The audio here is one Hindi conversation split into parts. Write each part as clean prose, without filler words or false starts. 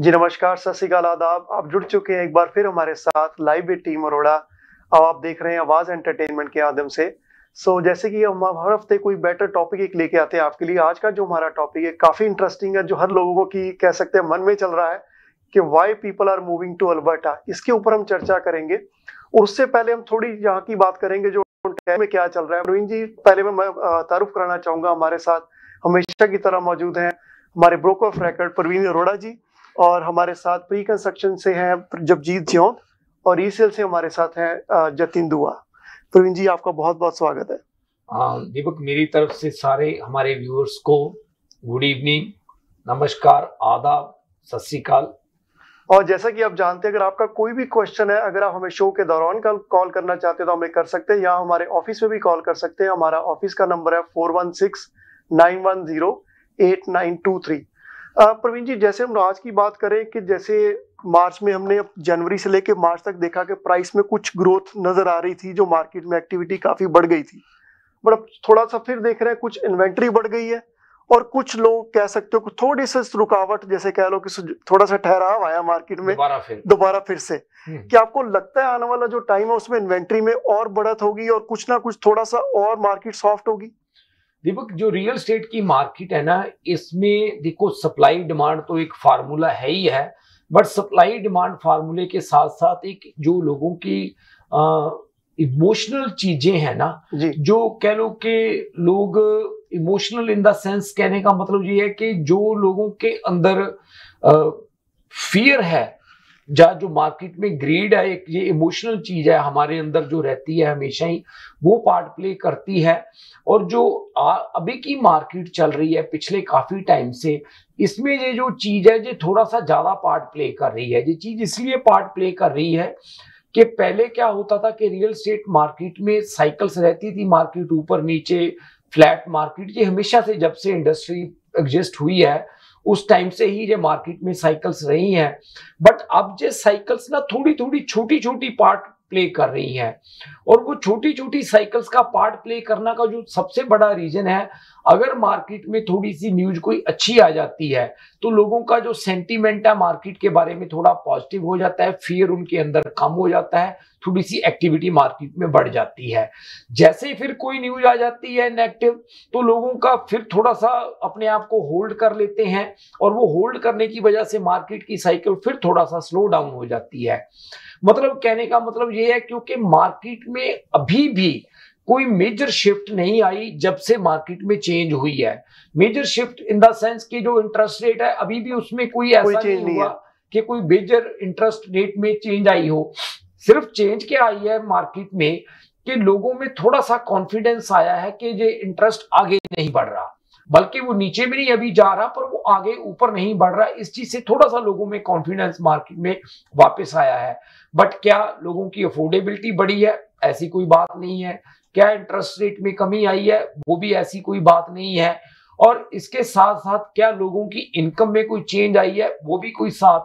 जी नमस्कार, सत श्री अकाल, आदाब। आप जुड़ चुके हैं एक बार फिर हमारे साथ लाइव विद टीम अरोड़ा और आप देख रहे हैं आवाज एंटरटेनमेंट के माध्यम से। जैसे कि हम हर हफ्ते कोई बेटर टॉपिक एक लेके आते हैं आपके लिए। आज का जो हमारा टॉपिक है काफी इंटरेस्टिंग है, जो हर लोगों को की कह सकते हैं मन में चल रहा है कि why people are moving to Alberta. इसके ऊपर हम चर्चा करेंगे। उससे पहले हम थोड़ी यहाँ की बात करेंगे जो में क्या चल रहा है। प्रवीण जी, पहले मैं तारुफ कराना चाहूंगा, हमारे साथ हमेशा की तरह मौजूद हैं हमारे broker of record Praveen Arora ji, और हमारे साथ प्री कंस्ट्रक्शन से हैं जगजीत जी और रीसेल से हमारे साथ हैं जतिन दुआ। प्रवीण जी, आपका बहुत बहुत स्वागत है। दीपक, मेरी तरफ से सारे हमारे व्यूअर्स को गुड इवनिंग, नमस्कार, आदाब, सत श्री अकाल। और जैसा कि आप जानते हैं, अगर आपका कोई भी क्वेश्चन है, अगर आप हमें शो के दौरान कॉल करना चाहते हैं तो हमें कर सकते हैं, या हमारे ऑफिस में भी कॉल कर सकते हैं। हमारा ऑफिस का नंबर है 416-910-8923। प्रवीण जी, जैसे हम आज की बात करें कि जैसे मार्च में हमने जनवरी से लेकर मार्च तक देखा कि प्राइस में कुछ ग्रोथ नजर आ रही थी, जो मार्केट में एक्टिविटी काफी बढ़ गई थी, बट अब थोड़ा सा फिर देख रहे हैं कुछ इन्वेंट्री बढ़ गई है और कुछ लोग कह सकते हो थोड़ी सी रुकावट, जैसे कह लो कि थोड़ा सा ठहराव आया मार्केट में दोबारा फिर से। क्या आपको लगता है आने वाला जो टाइम है उसमें इन्वेंट्री में और बढ़त होगी और कुछ ना कुछ थोड़ा सा और मार्केट सॉफ्ट होगी? दीपक, जो रियल स्टेट की मार्केट है ना, इसमें देखो सप्लाई डिमांड तो एक फार्मूला है ही है, बट सप्लाई डिमांड फार्मूले के साथ साथ एक जो लोगों की इमोशनल चीजें हैं ना, जो कह लो कि लोग इमोशनल इन द सेंस, कहने का मतलब ये है कि जो लोगों के अंदर फियर है, जहाँ जो मार्केट में ग्रीड है, एक ये इमोशनल चीज है हमारे अंदर जो रहती है हमेशा ही, वो पार्ट प्ले करती है। और जो अभी की मार्केट चल रही है पिछले काफी टाइम से, इसमें ये जो चीज है ये थोड़ा सा ज्यादा पार्ट प्ले कर रही है। ये चीज इसलिए पार्ट प्ले कर रही है कि पहले क्या होता था कि रियल स्टेट मार्केट में साइकिल्स रहती थी, मार्केट ऊपर नीचे, फ्लैट मार्केट, ये हमेशा से जब से इंडस्ट्री एग्जिस्ट हुई है उस टाइम से ही ये मार्केट में साइकिल्स रही हैं। बट अब ये साइकिल्स ना थोड़ी थोड़ी छोटी छोटी पार्ट प्ले कर रही हैं, और वो छोटी छोटी साइकिल्स का पार्ट प्ले करना का जो सबसे बड़ा रीजन है, अगर मार्केट में थोड़ी सी न्यूज कोई अच्छी आ जाती है तो लोगों का जो सेंटीमेंट है मार्केट के बारे में थोड़ा पॉजिटिव हो जाता है, फियर उनके अंदर कम हो जाता है, थोड़ी सी एक्टिविटी मार्केट में बढ़ जाती है। जैसे ही फिर कोई न्यूज आ जाती है नेगेटिव तो लोगों का फिर थोड़ा सा अपने आप को होल्ड कर लेते हैं, और वो होल्ड करने की वजह से मार्केट की साइकिल फिर थोड़ा सा स्लो डाउन हो जाती है। मतलब कहने का मतलब ये है, क्योंकि मार्केट में अभी भी कोई मेजर शिफ्ट नहीं आई जब से मार्केट में चेंज हुई है। Major shift in the sense कि जो इंटरेस्ट रेट है अभी भी उसमें कोई ऐसा नहीं हुआ कि कोई मेजर इंटरेस्ट रेट में चेंज आई हो। सिर्फ चेंज क्या आई है मार्केट में कि लोगों में थोड़ा सा कॉन्फिडेंस आया है कि ये इंटरेस्ट आगे नहीं बढ़ रहा, बल्कि वो नीचे भी नहीं अभी जा रहा, पर वो आगे ऊपर नहीं बढ़ रहा। इस चीज से थोड़ा सा लोगों में कॉन्फिडेंस मार्केट में वापस आया है। बट क्या लोगों की अफोर्डेबिलिटी बढ़ी है? ऐसी कोई बात नहीं है। क्या इंटरेस्ट रेट में कमी आई है? वो भी ऐसी कोई बात नहीं है। और इसके साथ साथ क्या लोगों की इनकम में कोई चेंज आई है? वो भी कोई साथ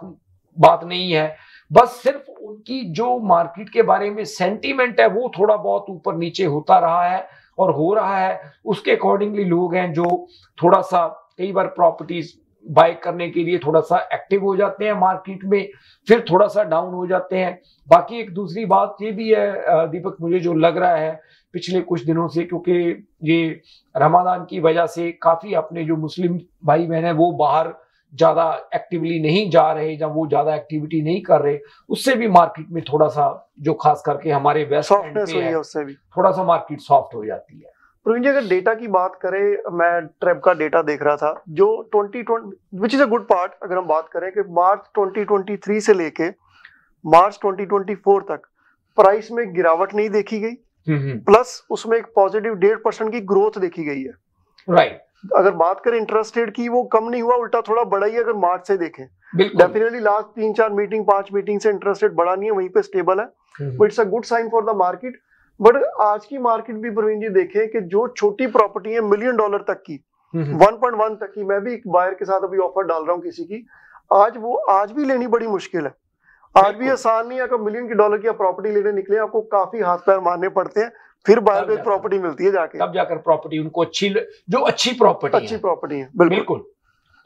बात नहीं है। बस सिर्फ उनकी जो मार्केट के बारे में सेंटीमेंट है वो थोड़ा बहुत ऊपर नीचे होता रहा है और हो रहा है, उसके अकॉर्डिंगली लोग हैं जो थोड़ा सा कई बार प्रॉपर्टीज बाय करने के लिए थोड़ा सा एक्टिव हो जाते हैं मार्केट में, फिर थोड़ा सा डाउन हो जाते हैं। बाकी एक दूसरी बात ये भी है दीपक, मुझे जो लग रहा है पिछले कुछ दिनों से, क्योंकि ये रमजान की वजह से काफी अपने जो मुस्लिम भाई बहन है वो बाहर ज्यादा एक्टिवली नहीं जा रहे, जब वो ज्यादा एक्टिविटी नहीं कर रहे, उससे भी मार्केट में थोड़ा सा जो खास करके हमारे वेस्ट एंड पे है, उससे भी थोड़ा सा मार्केट सॉफ्ट हो जाती है। प्रवीण जी, अगर डेटा की बात करें, मैं ट्रेप का डेटा देख रहा था जो 2020 which is a good part. अगर हम बात करें कि मार्च 2023 से लेके मार्च 2024 तक प्राइस में गिरावट नहीं देखी गई, प्लस उसमें एक पॉजिटिव 1.5% की ग्रोथ देखी गई है। राइट। अगर बात करें इंटरेस्ट रेट की, वो कम नहीं हुआ, उल्टा थोड़ा बढ़ा ही। अगर मार्च से देखें, डेफिनेटली लास्ट 3-4 मीटिंग से इंटरेस्ट रेट बढ़ा नहीं है, वहीं पे स्टेबल है। But it's a good sign for the market. But आज की मार्केट भी प्रवीण जी देखें कि जो छोटी प्रॉपर्टी है $1 मिलियन तक की, 1.1 तक की, मैं भी एक बायर के साथ अभी ऑफर डाल रहा हूँ किसी की, आज भी लेनी बड़ी मुश्किल है। आज भी आसान नहीं है। अगर $1 मिलियन की प्रॉपर्टी लेने निकले, आपको काफी हाथ पैर मारने पड़ते हैं, फिर बायर को एक प्रॉपर्टी मिलती है, जाके तब जाकर प्रॉपर्टी उनको अच्छी, जो अच्छी प्रॉपर्टी है। बिल्कुल।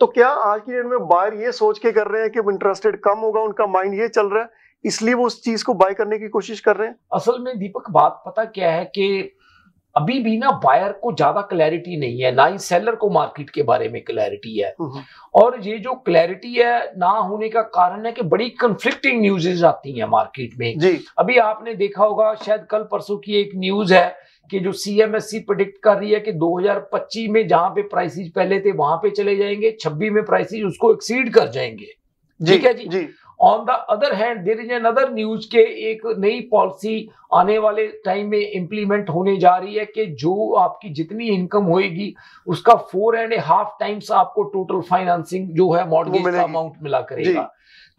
तो क्या आज की डेट में बायर ये सोच के कर रहे हैं कि इंटरेस्टेड कम होगा, उनका माइंड ये चल रहा है, इसलिए वो उस चीज को बाय करने की कोशिश कर रहे हैं? असल में दीपक बात पता क्या है कि अभी भी ना बायर को ज्यादा क्लैरिटी नहीं है, ना ही सेलर को मार्केट के बारे में क्लैरिटी है। और ये जो क्लैरिटी है ना होने का कारण है कि बड़ी कंफ्लिक्टिंग न्यूज़ेस आती हैं मार्केट में। अभी आपने देखा होगा, शायद कल परसों की एक न्यूज है कि जो सीएमएससी प्रेडिक्ट कर रही है कि 2025 में जहां पे प्राइसेज पहले थे वहां पे चले जाएंगे, 26 में प्राइसेज उसको एक्सीड कर जाएंगे। ठीक है जी। On the other hand there is another news के एक नई पॉलिसी आने वाले टाइम में इंप्लीमेंट होने जा रही है कि जो आपकी जितनी इनकम होएगी उसका 4.5 टाइम्स आपको टोटल फाइनेंसिंग जो है मॉर्गेज का अमाउंट मिला करेगा।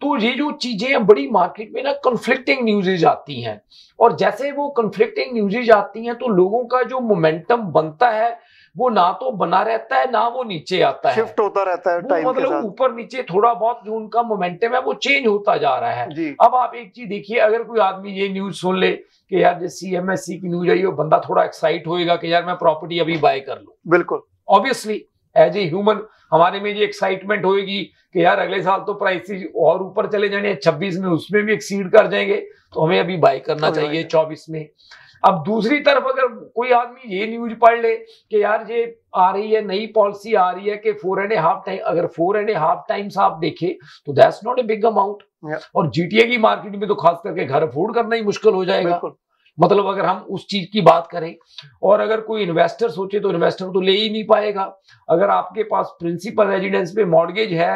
तो ये जो चीजें बड़ी मार्केट में ना कंफ्लिक्टिंग न्यूज़ेज आती हैं, और जैसे वो कंफ्लिक्टिंग न्यूज़ेज आती हैं तो लोगों का जो मोमेंटम बनता है वो ना तो बना रहता है, ना वो नीचे आता है, शिफ्ट होता रहता है टाइम के साथ। मतलब ऊपर नीचे थोड़ा बहुत जो उनका मोमेंटम है वो चेंज होता जा रहा है। अब आप एक चीज देखिए, अगर कोई आदमी ये न्यूज सुन ले कि यार जो सीएमएससी की न्यूज आई है, बंदा थोड़ा एक्साइट होएगा कि यार मैं प्रॉपर्टी अभी बाय कर लूं। बिल्कुल ऑब्वियसली एज ए ह्यूमन हमारे में ये एक्साइटमेंट होएगी कि यार अगले साल तो प्राइसेज और ऊपर चले जाने, 26 में उसमें भी एक्सीड कर जाएंगे, तो हमें अभी बाय करना चाहिए 24 में। अब दूसरी तरफ अगर कोई आदमी ये न्यूज पढ़ ले कि यार ये आ रही है नई पॉलिसी आ रही है कि 4.5 टाइम, अगर 4.5 टाइम्स आप देखें तो that's not a big amount. और जीटीए की मार्केट में तो खास करके घर अफोर्ड करना ही मुश्किल हो जाएगा, मतलब अगर हम उस चीज की बात करें। और अगर कोई इन्वेस्टर सोचे तो इन्वेस्टर तो ले ही नहीं पाएगा। अगर आपके पास प्रिंसिपल रेजिडेंस पे मॉर्गेज है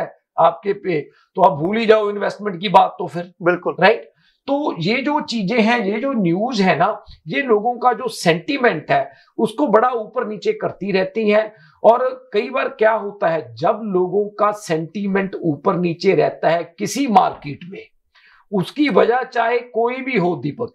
आपके पे, तो आप भूल ही जाओ इन्वेस्टमेंट की बात तो फिर। बिल्कुल राइट। तो ये जो चीजें हैं, ये जो न्यूज है ना, ये लोगों का जो सेंटीमेंट है उसको बड़ा ऊपर नीचे करती रहती है। और कई बार क्या होता है, जब लोगों का सेंटीमेंट ऊपर नीचे रहता है किसी मार्केट में, उसकी वजह चाहे कोई भी हो दीपक,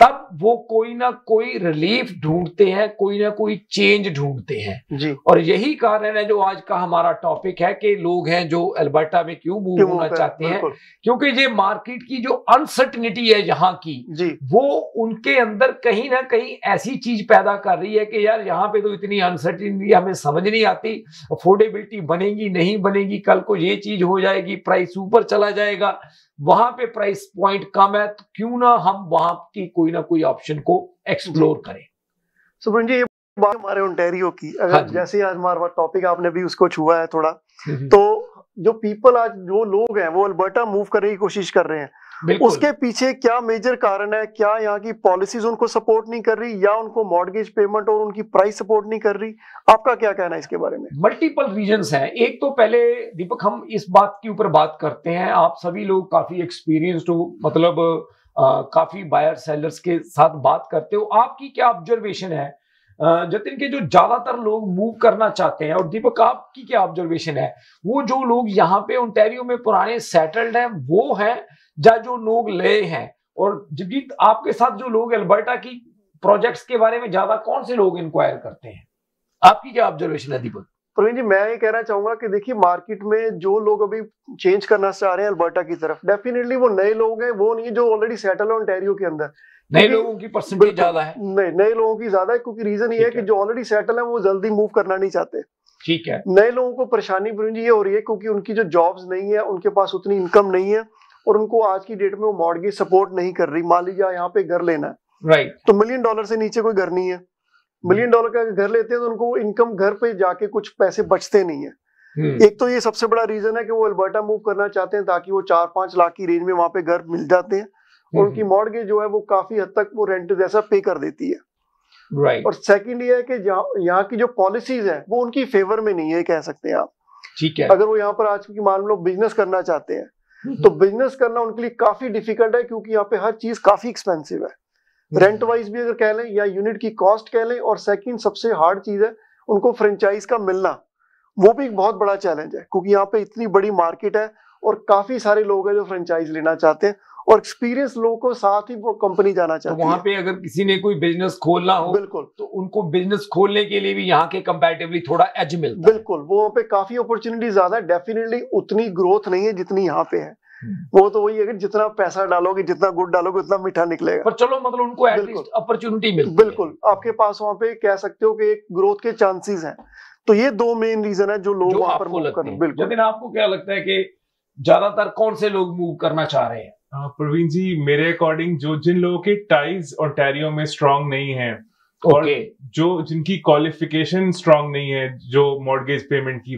तब वो कोई ना कोई रिलीफ ढूंढते हैं, कोई ना कोई चेंज ढूंढते हैं। और यही कारण है जो आज का हमारा टॉपिक है कि लोग हैं जो अल्बर्टा में क्यों मूव होना चाहते हैं, क्योंकि ये मार्केट की जो अनसर्टनिटी है यहाँ की, वो उनके अंदर कहीं ना कहीं ऐसी चीज पैदा कर रही है कि यार यहाँ पे तो इतनी अनसर्टनिटी हमें समझ नहीं आती, अफोर्डेबिलिटी बनेगी नहीं बनेगी, कल को ये चीज हो जाएगी, प्राइस ऊपर चला जाएगा, वहां पे प्राइस पॉइंट कम है, तो क्यों ना हम वहां की कोई ना कोई ऑप्शन को एक्सप्लोर करें। सुब्रमण्यम जी, ये बात हमारे ओंटारियो की, अगर जैसे आज हमारा टॉपिक आपने भी उसको छुआ है थोड़ा, तो जो पीपल आज जो लोग हैं वो अल्बर्टा मूव करने की कोशिश कर रहे हैं, उसके पीछे क्या मेजर कारण है? क्या यहाँ की पॉलिसीज उनको सपोर्ट नहीं कर रही, या उनको मॉर्गेज पेमेंट और उनकी प्राइस सपोर्ट नहीं कर रही? आपका क्या कहना है इसके बारे में? मल्टीपल रीजंस हैं। एक तो पहले दीपक हम इस बात के ऊपर बात करते हैं, आप सभी लोग काफी एक्सपीरियंस्ड हो, मतलब काफी बायर सेलर्स के साथ बात करते हो, आपकी क्या ऑब्जर्वेशन है जतिन के जो ज्यादातर लोग मूव करना चाहते हैं? और दीपक आपकी क्या ऑब्जर्वेशन है, वो जो लोग यहाँ पे ओंटारियो में पुराने सेटल्ड हैं वो हैं, या जो लोग नए हैं? और जगजीत आपके साथ जो लोग अल्बर्टा की प्रोजेक्ट्स के बारे में ज्यादा कौन से लोग इंक्वायर करते हैं, आपकी क्या ऑब्जर्वेशन है दीपक? प्रवीण जी, मैं ये कहना चाहूंगा कि देखिए मार्केट में जो लोग अभी चेंज करना चाह रहे हैं अल्बर्टा की तरफ, डेफिनेटली वो नए लोग हैं, वो नहीं जो ऑलरेडी सेटल है ओंटारियो के अंदर। नए लोगों की परसेंटेज ज्यादा है? नहीं, नए लोगों की ज्यादा है, क्योंकि रीजन ये है कि जो ऑलरेडी सेटल है वो जल्दी मूव करना नहीं चाहते। ठीक है। नए लोगों को परेशानी प्रवीण जी ये हो रही है क्योंकि उनकी जो जॉब्स नहीं है, उनके पास उतनी इनकम नहीं है, और उनको आज की डेट में वो मॉर्गेज सपोर्ट नहीं कर रही। मान लीजिए यहाँ पे घर लेना है, राइट, तो $1 मिलियन से नीचे कोई घर नहीं है। $1 मिलियन का घर लेते हैं तो उनको इनकम, घर पे जाके कुछ पैसे बचते नहीं है। एक तो ये सबसे बड़ा रीजन है कि वो अल्बर्टा मूव करना चाहते हैं ताकि वो 4-5 लाख की रेंज में वहां पे घर मिल जाते हैं, उनकी मॉर्गेज जो है वो काफी हद तक वो रेंट जैसा पे कर देती है। राइट। और सेकंड ये है कि यहाँ की जो पॉलिसीज हैं वो उनकी फेवर में नहीं है, कह सकते हैं आप। ठीक है। अगर वो यहाँ पर आज की मान लो बिजनेस करना चाहते हैं तो बिजनेस करना उनके लिए काफी डिफिकल्ट है, क्योंकि यहाँ पे हर चीज काफी एक्सपेंसिव है, रेंट वाइज भी अगर कह लें या यूनिट की कॉस्ट कह लें। और सेकेंड सबसे हार्ड चीज है उनको फ्रेंचाइज का मिलना, वो भी एक बहुत बड़ा चैलेंज है, क्योंकि यहाँ पे इतनी बड़ी मार्केट है और काफी सारे लोग हैं जो फ्रेंचाइज लेना चाहते हैं, और एक्सपीरियंस लोगों को साथ ही वो कंपनी जाना चाहती है। वहां पे अगर किसी ने कोई बिजनेस खोलना हो, बिल्कुल, तो उनको बिजनेस खोलने के लिए भी यहाँ के कंपैरेटिवली थोड़ा एज मिलता है। बिल्कुल, वहाँ पे काफी अपॉर्चुनिटी ज्यादा है, डेफिनेटली उतनी ग्रोथ नहीं है जितनी यहाँ पे है। वो तो वही है कि जितना पैसा डालोगे, जितना गुड़ डालोगे उतना मीठा निकलेगा, पर चलो मतलब उनको एटलीस्ट अपॉर्चुनिटी मिलती है। बिल्कुल, आपके पास वहाँ पे कह सकते हो कि एक ग्रोथ के चांसेस हैं। तो ये दो मेन रीजन है जो लोग वहां पर मूव करते हैं। बिल्कुल। जतिन, आपको क्या लगता है कि ज्यादातर कौन से लोग मूव करना चाह रहे हैं? प्रवीण जी, मेरे अकॉर्डिंग जो जिन लोगों के टाइज और टैरियो में स्ट्रांग नहीं है और जो जिनकी क्वालिफिकेशन स्ट्रांग नहीं है, जो मॉर्गेज पेमेंट की,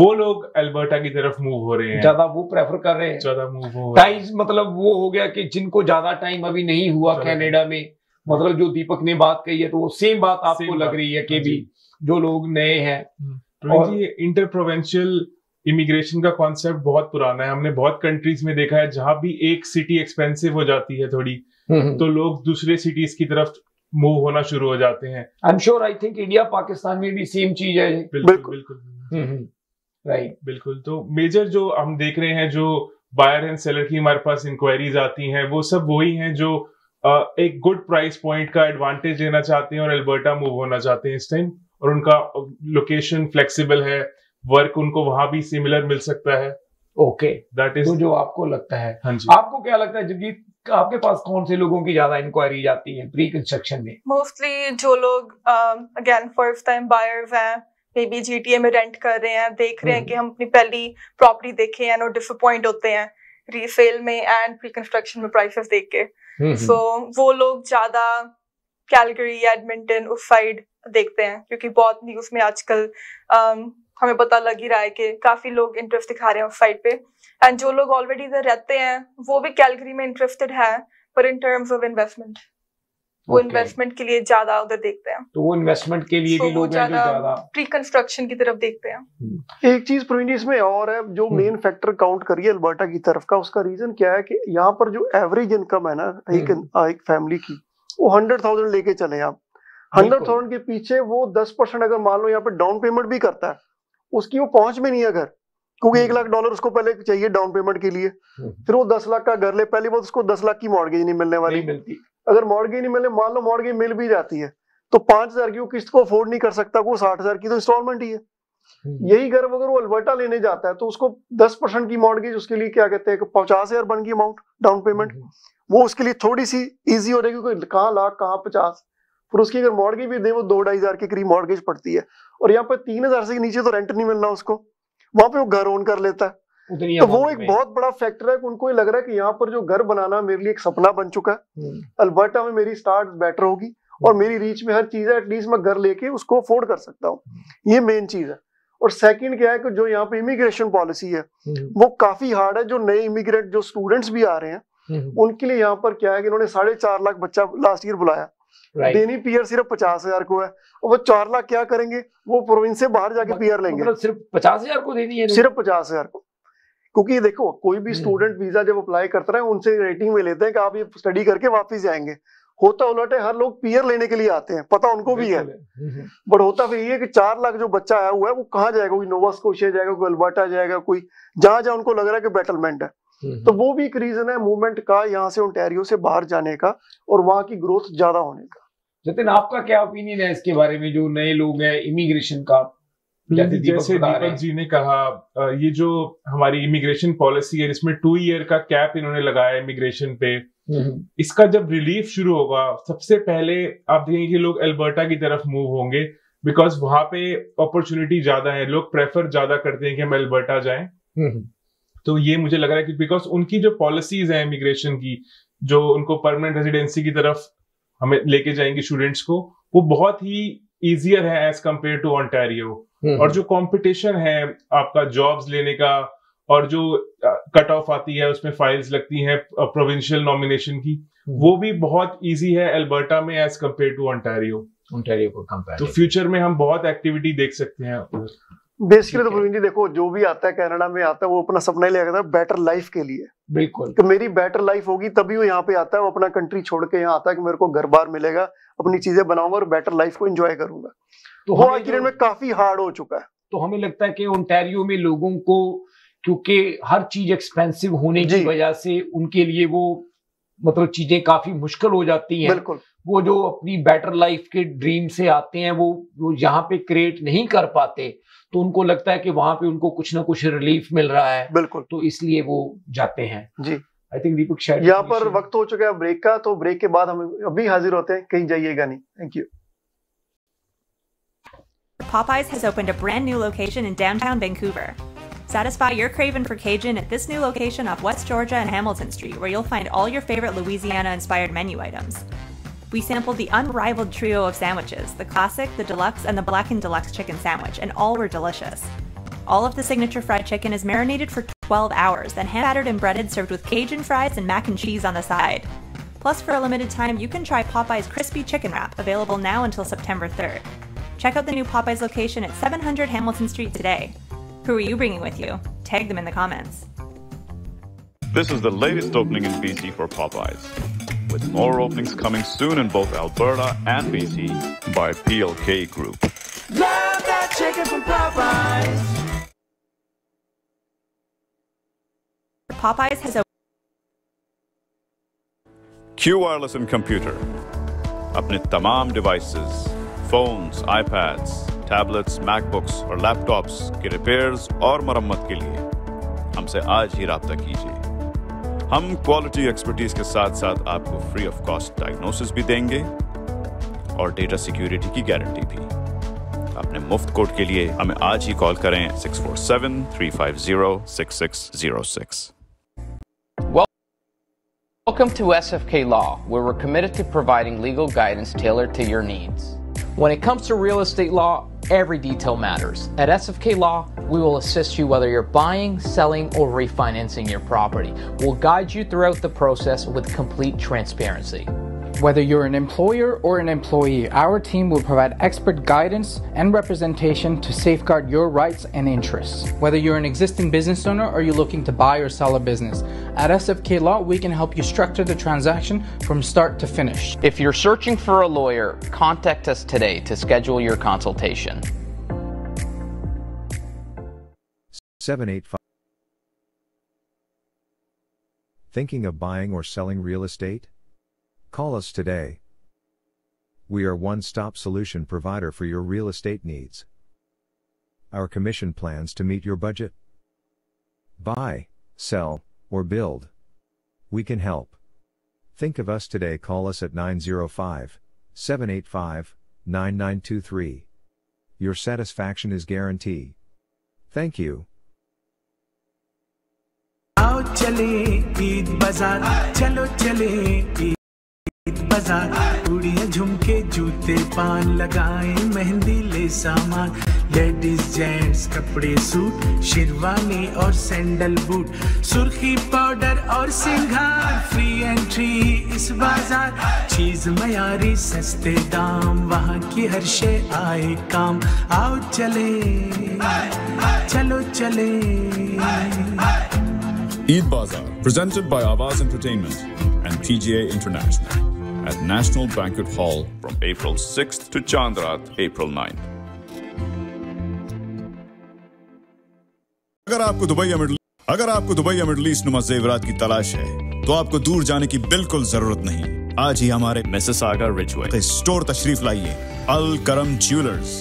वो लोग अल्बर्टा की तरफ मूव हो रहे हैं, ज्यादा वो प्रेफर कर रहे हैं, ज्यादा मूव हो रहे हैं। टाइज मतलब वो हो गया कि जिनको ज्यादा टाइम अभी नहीं हुआ कनाडा में, मतलब जो दीपक ने बात कही है तो वो सेम बात आपको लग रही है कि भी जो लोग नए हैं। इंटर प्रोविंशियल इमिग्रेशन का कॉन्सेप्ट बहुत पुराना है, हमने बहुत कंट्रीज में देखा है जहां भी एक सिटी एक्सपेंसिव हो जाती है थोड़ी, तो लोग दूसरे सिटीज की तरफ मूव होना शुरू हो जाते हैं। I am sure, I think India Pakistan में भी सेम चीज है। बिल्कुल बिल्कुल राइट, बिल्कुल। तो मेजर जो हम देख रहे हैं जो बायर एंड सेलर की हमारे पास इंक्वायरीज आती हैं, वो सब वही हैं जो एक गुड प्राइस पॉइंट का एडवांटेज लेना चाहते हैं और अल्बर्टा मूव होना चाहते हैं इस टाइम, और उनका लोकेशन फ्लेक्सिबल है, वर्क उनको वहां भी सिमिलर मिल सकता है। ओके, दैट इज जो आपको लगता है। हाँ जी, आपको क्या लगता है जगजीत, आपके पास कौन से लोगों की ज्यादा इंक्वायरी जाती है प्री कंस्ट्रक्शन में? मोस्टली जो लोग अगेन फर्स्ट टाइम बायर्स हैं, मे बी GTA में रेंट कर रहे हैं, देख रहे हैं कि हम अपनी पहली प्रॉपर्टी देखे हैं और डिसअपॉइंट होते हैं रीसेल में एंड प्री कंस्ट्रक्शन में प्राइसेस देख के, सो वो लोग ज्यादा कैलगरी या एडमिंटन उस साइड देखते हैं, क्योंकि बहुत न्यूज में आजकल हमें पता लग ही रहा है कि काफी लोग इंटरेस्ट दिखा रहे हैं उस साइड पे। एंड जो लोग ऑलरेडी इधर रहते हैं वो भी कैलगरी में इंटरेस्टेड है, पर इन टर्म्स ऑफ इन्वेस्टमेंट वो इन्वेस्टमेंट के लिए ज्यादा उधर देखते हैं, तो वो इन्वेस्टमेंट के लिए भी लोग ज्यादा प्री कंस्ट्रक्शन की तरफ देखते हैं। एक चीज प्रवीण इसमें और है जो मेन फैक्टर काउंट करिए अल्बर्टा की तरफ का, उसका रीजन क्या है कि यहाँ पर जो एवरेज इनकम है ना एक फैमिली की, वो 100,000 लेके चले आप, 100,000 के पीछे वो 10% अगर मान लो यहाँ पे डाउन पेमेंट भी करता है, उसकी वो पहुंच में नहीं है घर, क्योंकि $1 लाख उसको पहले चाहिए डाउन पेमेंट के लिए, फिर वो 10 लाख का घर ले, पहली बात उसको 10 लाख की मॉर्गेज नहीं मिलने वाली, अगर मॉर्गेज नहीं मिले, मान लो मॉर्गेज मिल भी जाती है तो 5,000 की वो किस्त को अफोर्ड नहीं कर सकता, वो 60,000 की तो इंस्टॉलमेंट ही है। यही घर अगर वो अल्बर्टा लेने जाता है तो उसको 10% की मॉर्गेज, उसके लिए क्या कहते हैं 50,000 बन गई अमाउंट डाउन पेमेंट, वो उसके लिए थोड़ी सी ईजी हो जाएगी, क्योंकि कहाँ लाख कहाँ 50, फिर उसकी अगर मॉर्गेज भी दे वो 2-2.5 हजार के करीब मॉर्गेज पड़ती है, और यहाँ पे 3,000 से नीचे तो रेंट नहीं मिलना उसको, वहां पे वो घर ओन कर लेता है, तो वो एक बहुत बड़ा फैक्टर है। उनको ये लग रहा है कि यहाँ पर जो घर बनाना मेरे लिए एक सपना बन चुका है, अल्बर्टा में मेरी स्टार्ट बेटर होगी और मेरी रीच में हर चीज है, एटलीस्ट मैं घर लेके उसको अफोर्ड कर सकता हूँ, ये मेन चीज है। और सेकंड क्या है कि जो यहाँ पे इमिग्रेशन पॉलिसी है वो काफी हार्ड है, जो नए इमिग्रेंट जो स्टूडेंट्स भी आ रहे हैं उनके लिए यहाँ पर क्या है कि उन्होंने 4.5 लाख बच्चा लास्ट ईयर बुलाया, देनी पीआर सिर्फ 50,000 को है, और वो 4 लाख क्या करेंगे, वो प्रोविंस से बाहर जाके पीआर लेंगे, मतलब सिर्फ 50,000 को देनी है, सिर्फ 50,000 को। क्योंकि देखो कोई भी स्टूडेंट वीजा जब अप्लाई करता है उनसे रेटिंग में लेते हैं कि आप ये स्टडी करके वापस जाएंगे, होता उलट है, हर लोग पीआर लेने के लिए आते हैं, पता उनको भी है, बट होता फिर ये कि 4 लाख जो बच्चा आया हुआ है वो कहाँ जाएगा, कोई नोवा स्कोशिया जाएगा, कोई अल्बर्टा जाएगा, कोई जहां जहां उनको लग रहा है कि बेटरमेंट है, तो वो भी एक रीजन है मूवमेंट का यहाँ से ओंटारियो से बाहर जाने का और वहां की ग्रोथ ज्यादा होने का। जतिन, आपका क्या ओपिनियन है इसके बारे में, जो नए लोग हैं इमिग्रेशन का? जैसे दीपक जी ने कहा, ये जो हमारी इमिग्रेशन पॉलिसी है जिसमें 2 ईयर का कैप इन्होंने लगाया इमिग्रेशन पे, इसका जब रिलीफ शुरू होगा सबसे पहले आप देखेंगे लोग अल्बर्टा की तरफ मूव होंगे, बिकॉज वहां पे अपॉर्चुनिटी ज्यादा है, लोग प्रेफर ज्यादा करते हैं कि हम अल्बर्टा जाए, तो ये मुझे लग रहा है कि बिकॉज उनकी जो पॉलिसीज हैं इमिग्रेशन की जो उनको परमानेंट रेजिडेंसी की तरफ हमें लेके जाएंगे स्टूडेंट्स को, वो बहुत ही इजियर है एज कंपेयर टू ऑन्टारियो, और जो कंपटीशन है आपका जॉब्स लेने का और जो कट ऑफ आती है उसमें फाइल्स लगती हैं प्रोविंशियल नॉमिनेशन की, वो भी बहुत इजी है अल्बर्टा में एज कंपेयर टू ऑन्टारियो को कंपेयर, तो फ्यूचर में हम बहुत एक्टिविटी देख सकते हैं बेसिकली। तो प्रवीण जी देखो, जो भी आता है कनाडा में आता है वो अपना सपना ही लेकर आता है बेटर लाइफ के लिए, बिल्कुल, कि मेरी बेटर लाइफ होगी तभी वो यहाँ पे आता है, वो अपना कंट्री छोड़ के यहाँ आता है कि मेरे को घर बार मिलेगा, अपनी चीजें बनाऊंगा और बेटर लाइफ को एंजॉय करूंगा, तो वो आज के डेट में काफी हार्ड हो चुका है। तो हमें लगता है कि ओंटारियो में लोगों को, क्योंकि हर चीज एक्सपेंसिव होने की वजह से उनके लिए वो मतलब चीजें काफी मुश्किल हो जाती हैं, बिल्कुल, वो जो अपनी बेटर लाइफ के ड्रीम से आते हैं वो यहाँ पे क्रिएट नहीं कर पाते, तो उनको लगता है कि वहां पे उनको कुछ ना कुछ रिलीफ मिल रहा है, बिल्कुल, तो इसलिए वो जाते हैं। जी, आई थिंक दीपक शायद यहाँ पर वक्त हो चुका है ब्रेक का, तो ब्रेक के बाद हम अभी हाजिर होते हैं, कहीं जाइएगा नहीं, thank you. Popeyes has opened a brand new location in downtown Vancouver. Satisfy your craving for Cajun at this new location off West Georgia and Hamilton Street, where you'll find all your favorite Louisiana-inspired menu items. We sampled the unrivaled trio of sandwiches, the classic, the deluxe, and the blackened deluxe chicken sandwich, and all were delicious. All of the signature fried chicken is marinated for 12 hours, then hand-battered and breaded, served with Cajun fries and mac and cheese on the side. Plus, for a limited time, you can try Popeye's Crispy Chicken Wrap, available now until September 3rd. Check out the new Popeye's location at 700 Hamilton Street today. Who are you bringing with you? Tag them in the comments. This is the latest opening in BC for Popeyes, with more openings coming soon in both Alberta and BC by PLK Group. Love that chicken from Popeyes. Popeyes has a Q wireless and computer. Apne tamam devices, phones, iPads, tablets, MacBooks और laptops के repairs और मरम्मत के लिए हमसे आज ही राब्ता कीजिए। हम क्वालिटी एक्सपर्टीज के साथ साथ आपको फ्री ऑफ कॉस्ट डायग्नोसिस भी देंगे और डेटा सिक्योरिटी की गारंटी भी। अपने मुफ्त कोड के लिए हमें आज ही कॉल करें 647-350-6606. Welcome to SFK Law, where we're committed to providing legal guidance tailored to your needs. When it comes to real estate law, every detail matters. At SFK Law, we will assist you whether you're buying, selling, or refinancing your property. We'll guide you throughout the process with complete transparency. Whether you're an employer or an employee, our team will provide expert guidance and representation to safeguard your rights and interests. Whether you're an existing business owner or you're looking to buy or sell a business, at SFK Law, we can help you structure the transaction from start to finish. If you're searching for a lawyer, contact us today to schedule your consultation. 785. Thinking of buying or selling real estate? Call us today. We are one-stop solution provider for your real estate needs. Our commission plans to meet your budget. Buy, sell, or build. We can help. Think of us today. Call us at 905-785-9923. Your satisfaction is guaranteed. Thank you. चूड़ियां झुमके जूते पान लगाए मेहंदी ले सामान लेडीज जेंट्स कपड़े सूट शेरवानी और सैंडल बूट सुर्खी पाउडर और सिंगार फ्री एंट्री इस बाजार चीज मयारी सस्ते दाम वहाँ की हर शे आए काम आओ चले चलो चले Eid Bazaar, presented by Awaz Entertainment and PGA International at National Banquet Hall from April 6th to Chandrat, April 9th. अगर आपको दुबई या मिडल ईस्ट नुमा ज़ेवरात की तलाश है, तो आपको दूर जाने की बिल्कुल जरूरत नहीं। आज ही हमारे मिसिसागा रिजवे के स्टोर तशरीफ लाइए, अल करम ज्वेलर्स।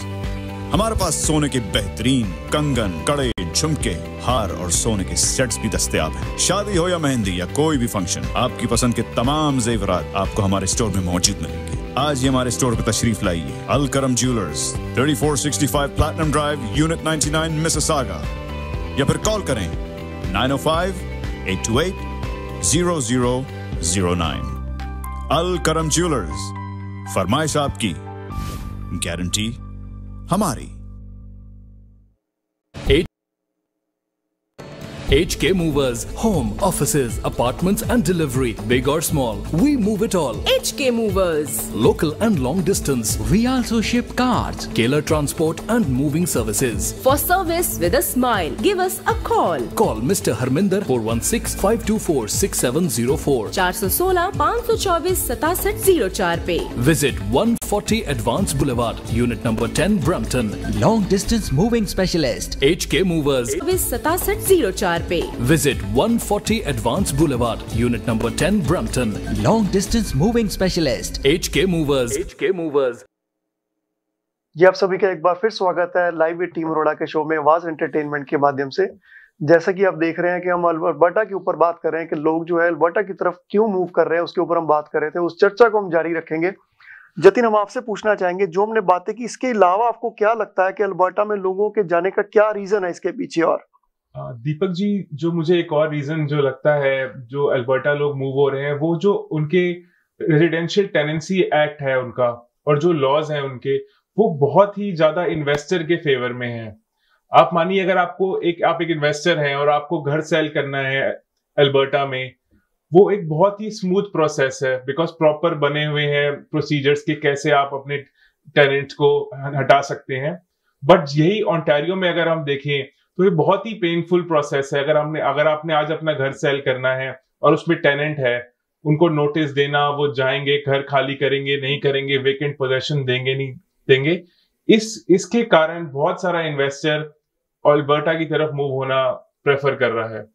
हमारे पास सोने के बेहतरीन कंगन, कड़े, झुमके, हार और सोने के सेट्स भी दस्तयाब हैं। शादी हो या मेहंदी या कोई भी फंक्शन, आपकी पसंद के तमाम जेवरात आपको हमारे स्टोर में मौजूद मिलेंगे। आज ही हमारे स्टोर पर तशरीफ लाइए, Al Karam jewellers, 3465 platinum drive, unit 99, Mississauga, या फिर कॉल करें 905-828-0009। अल करम ज्वेलर्स, फरमाइश आपकी, गारंटी हमारी। HK Movers, home, offices, apartments and delivery, big or small, we move it all. HK Movers, local and long distance. We also ship cars, trailer transport and moving services. For service with a smile, give us a call. Call Mr. Harminder 416-524-6704 416-524-6704 पे. Visit 140 Advance Boulevard, Unit Number 10, Brampton. Long distance moving specialist. HK Movers. Service 6704 पे. Visit 140 Advance Boulevard, Unit Number 10, Brampton. Long distance moving specialist. HK Movers. HK Movers. ये आप सभी का एक बार फिर स्वागत है लाइव टीम अरोड़ा के शो में आवाज एंटरटेनमेंट के माध्यम से। जैसा कि आप देख रहे हैं कि हम अल्बर्टा के ऊपर बात कर रहे हैं कि लोग जो है अल्बर्टा की तरफ क्यों मूव कर रहे हैं, उसके ऊपर हम बात कर रहे थे। उस चर्चा को हम जारी रखेंगे। जतिन, हम आपसे पूछना चाहेंगे, जो हमने बातें की, इसके अलावा आपको क्या लगता है कि अल्बर्टा में लोगों के जाने का क्या रीजन है इसके पीछे? और दीपक जी, जो मुझे एक और रीजन जो लगता है जो अल्बर्टा लोग मूव हो रहे हैं, वो जो उनके रेजिडेंशियल टेनेंसी एक्ट है उनका, और जो लॉज हैं उनके, वो बहुत ही ज्यादा इन्वेस्टर के फेवर में है। आप मानिए, अगर आपको आप एक इन्वेस्टर हैं और आपको घर सेल करना है अल्बर्टा में, वो एक बहुत ही स्मूथ प्रोसेस है, बिकॉज प्रॉपर बने हुए हैं प्रोसीजर्स के कैसे आप अपने टेनेंट को हटा सकते हैं। बट यही ऑन्टारियो में अगर हम देखें तो ये बहुत ही पेनफुल प्रोसेस है। अगर आपने आज अपना घर सेल करना है और उसमें टेनेंट है, उनको नोटिस देना, वो जाएंगे, घर खाली करेंगे नहीं करेंगे, वेकेंट पोजेशन देंगे नहीं देंगे, इसके कारण बहुत सारा इन्वेस्टर अल्बर्टा की तरफ मूव होना प्रेफर कर रहा है।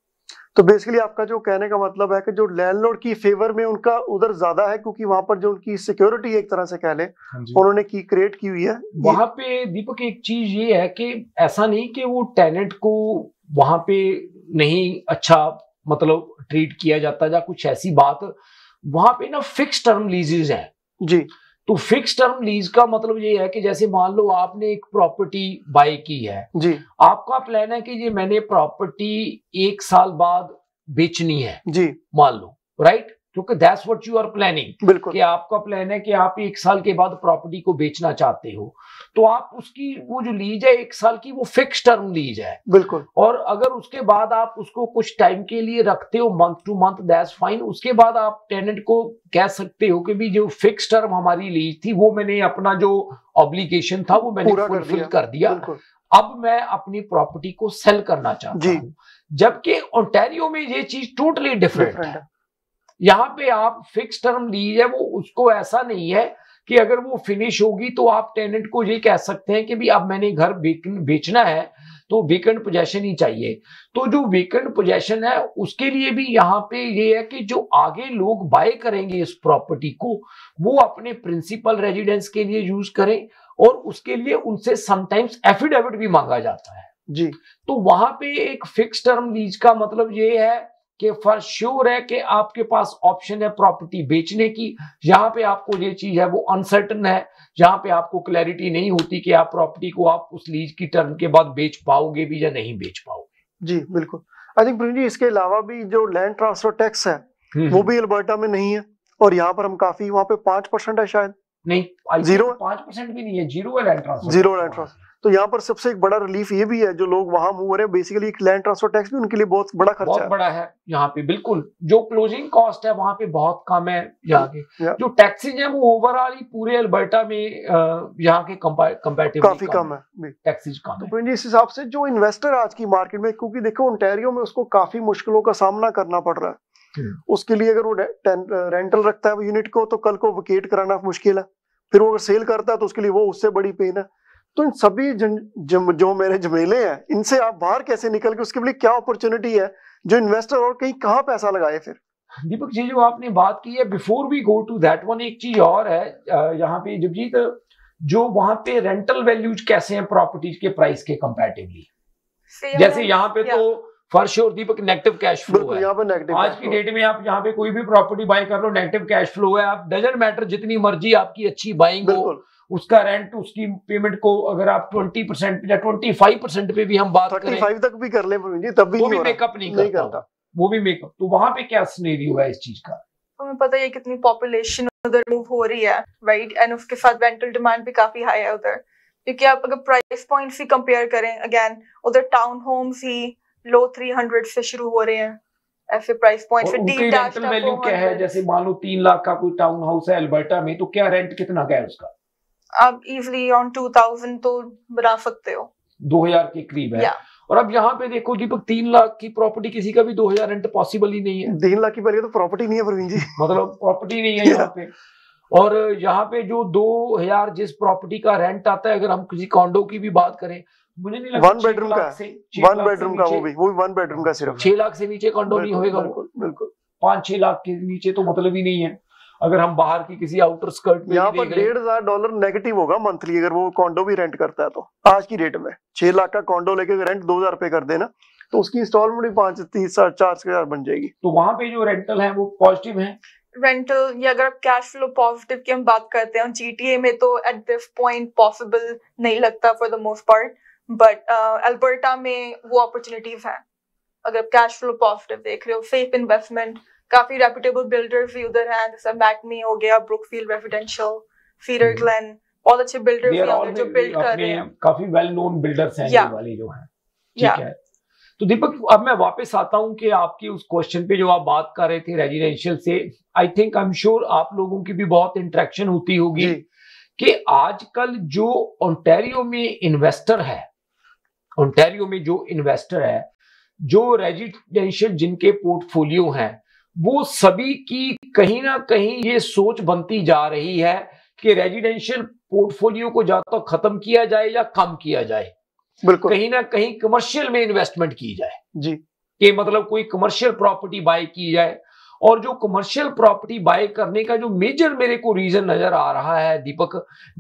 तो बेसिकली आपका जो कहने का मतलब है कि जो लैंडलॉर्ड की फेवर में उनका उधर ज्यादा है, क्योंकि वहां पर जो उनकी सिक्योरिटी एक तरह से कह लें उन्होंने की क्रिएट की हुई है वहां पे। दीपक, एक चीज ये है कि ऐसा नहीं कि वो टेनेंट को वहां पे नहीं अच्छा मतलब ट्रीट किया जाता या कुछ ऐसी बात। वहां पे ना फिक्स टर्म लीजेज है जी। तो फिक्स टर्म लीज का मतलब ये है कि जैसे मान लो आपने एक प्रॉपर्टी बाय की है जी, आपका प्लान है कि ये मैंने प्रॉपर्टी 1 साल बाद बेचनी है जी, मान लो, राइट, क्योंकि that's what you are planning, कि आपका प्लान है कि आप 1 साल के बाद प्रॉपर्टी को बेचना चाहते हो। तो आप उसकी वो जो लीज है 1 साल की, वो फिक्स टर्म लीज है, बिल्कुल। और अगर उसके बाद आप उसको कुछ टाइम के लिए रखते हो, month to month, that's fine. उसके बाद आप टेनेंट को कह सकते हो कि भी जो फिक्स टर्म हमारी लीज थी, वो मैंने अपना जो ऑब्लिगेशन था वो मैंने फुलफिल कर दिया, अब मैं अपनी प्रॉपर्टी को सेल करना चाहता हूँ। जबकि ओंटारियो में ये चीज टोटली डिफरेंट है। यहाँ पे आप फिक्स टर्म लीज है, वो उसको ऐसा नहीं है कि अगर वो फिनिश होगी तो आप टेनेंट को ये कह सकते हैं कि भी अब मैंने घर बेचना है तो वेकेंट पोजेशन ही चाहिए। तो जो वेकेंट पोजेशन है उसके लिए भी यहाँ पे ये है कि जो आगे लोग बाय करेंगे इस प्रॉपर्टी को, वो अपने प्रिंसिपल रेजिडेंस के लिए यूज करें, और उसके लिए उनसे समटाइम्स एफिडेविट भी मांगा जाता है जी। तो वहां पे एक फिक्स टर्म लीज का मतलब ये है कि फॉर श्योर है कि आपके पास ऑप्शन है प्रॉपर्टी बेचने की। यहाँ पे आपको ये चीज है वो अनसर्टन है, जहाँ पे आपको क्लैरिटी नहीं होती कि आप प्रॉपर्टी को आप उस लीज की टर्म के बाद बेच पाओगे भी या नहीं बेच पाओगे जी, बिल्कुल। आई थिंक प्रवीण जी, इसके अलावा भी जो लैंड ट्रांसफर टैक्स है वो भी अल्बर्टा में नहीं है, और यहाँ पर हम काफी, वहाँ पे 5% है शायद, नहीं 0.5% भी नहीं है, 0 है लैंड ट्रांसफर, 0 लैंड ट्रांसफर। तो यहाँ पर सबसे एक बड़ा रिलीफ ये भी है, जो लोग वहां मूव हो रहे हैं, बेसिकली एक लैंड ट्रांसफर टैक्स भी उनके लिए बहुत बड़ा खर्चा है, बहुत बड़ा है यहाँ पे, बिल्कुल। जो क्लोजिंग कॉस्ट है वहां पे बहुत कम है यहाँ के, जो टैक्सेज है वो ओवरऑल ही पूरे अल्बर्टा में यहाँ के कंपैरेटिवली काफी कम है, टैक्सेज कम है। तो इस हिसाब से जो इन्वेस्टर आज की मार्केट में, क्योंकि देखो ओंटारियो में उसको काफी मुश्किलों का सामना करना पड़ रहा है, उसके लिए अगर वो रेंटल रखता है वो यूनिट को, तो कल को वेकेट कराना मुश्किल है, फिर वो अगर सेल करता है तो उसके लिए वो उससे बड़ी पेन है। तो इन सभी जो मेरे झमेले हैं, इनसे आप बाहर कैसे निकल के, उसके लिए क्या अपॉर्चुनिटी है जो इन्वेस्टर और कहीं कहाँ पैसा लगाए? फिर दीपक जी, जो आपने बात की है, before we go to that one, एक चीज और है यहाँ पे जगजीत, जो वहाँ पे रेंटल वैल्यूज कैसे हैं प्रॉपर्टीज के प्राइस के कंपैरेटिवली। जैसे यहाँ पे तो for sure Deepak negative cash flow है, आज की डेट में आप यहाँ पे कोई भी प्रॉपर्टी बाय कर लो, नेगेटिव कैश फ्लो है, आप डजंट मैटर जितनी मर्जी आपकी अच्छी बाइंग हो, उसका रेंट, उसकी पेमेंट को अगर आप 20% या 25% पे भी हम बात करें, 35 तक भी कर ले तब भी वो भी मेकअप नहीं करता, वो भी मेकअप। तो वहां पे क्या सिनेरियो है इस चीज का? हमें पता है कितनी पॉपुलेशन उधर मूव हो रही है, राइट, एंड उसके साथ रेंटल डिमांड भी काफी हाई है उधर, क्योंकि आप अगर प्राइस पॉइंट्स ही कंपेयर करें, अगेन उधर टाउन होम्स ही लो 300 से शुरू हो रहे हैं ऐसे प्राइस पॉइंट। फिर डी रेंटल वैल्यू क्या है? जैसे मान लो 3 लाख का कोई टाउन हाउस है अल्बर्टा में, तो क्या रेंट कितना का है उसका? आप इजीली ऑन 2000 तो बना सकते हो, 2000 के करीब है। और अब यहाँ पे देखो दीपक, 3 लाख की प्रॉपर्टी किसी का भी 2000 रेंट पॉसिबल ही नहीं है। 3 लाख की तो प्रॉपर्टी नहीं है प्रवीण जी, मतलब प्रॉपर्टी नहीं है यहाँ पे। और यहाँ पे जो 2000 जिस प्रॉपर्टी का रेंट आता है, अगर हम किसी कॉन्डो की भी बात करें, मुझे नहीं लगता 1 बेडरूम का, वो भी 1 बेडरूम का, सिर्फ 6 लाख से नीचे कॉन्डो नहीं होगा, बिल्कुल 5-6 लाख के नीचे तो मतलब ही नहीं है। अगर हम बाहर की किसी आउटर स्कर्ट में, यहाँ पर $1500 नेगेटिव होगा मंथली अगर वो कॉन्डो भी रेंट करता है तो। आज की डेट में 6 लाख का कॉन्डो लेके रेंट 2000 रुपए कर देना, तो उसकी इंस्टॉलमेंट भी 5-3 4-4 बन जाएगी। तो वहाँ पे जो रेंटल है वो पॉजिटिव है, रेंटल या अगर आप कैश फ्लो पॉजिटिव की हम बात करते हैं, GTA में तो एट दिस पॉइंट पॉसिबल नहीं लगता for the most part, but Alberta में वो अपॉर्चुनिटीज हैं अगर आप कैश फ्लो पॉजिटिव देख रहे हो। सेफ इन्वेस्टमेंट, काफी रेप्यूटेबल बिल्डर्स भी उधर हैं, जैसे मैकमी हो गया, ब्रुकफील्ड रेजिडेंशियल, सीडर ग्लेन, बहुत अच्छे बिल्डर भी हैं जो बिल्ड कर रहे हैं, काफी वेल नोन बिल्डर्स हैं ये वाले जो हैं। ठीक है, तो दीपक अब मैं वापस आता हूं कि आपकी उस क्वेश्चन पे जो आप बात कर रहे थे रेजिडेंशियल से, I think I am sure आप लोगों की भी बहुत इंटरेक्शन होती होगी कि आजकल जो ओंटारियो में इन्वेस्टर है, ओंटारियो में जो इन्वेस्टर है जो रेजिडेंशियल जिनके पोर्टफोलियो हैं, वो सभी की कहीं ना कहीं ये सोच बनती जा रही है कि रेजिडेंशियल पोर्टफोलियो को या तो खत्म किया जाए या कम किया जाए, बिल्कुल कहीं ना कहीं कमर्शियल में इन्वेस्टमेंट की जाए जी, कि मतलब कोई कमर्शियल प्रॉपर्टी बाय की जाए। और जो कमर्शियल प्रॉपर्टी बाय करने का जो मेजर मेरे को रीजन नजर आ रहा है दीपक,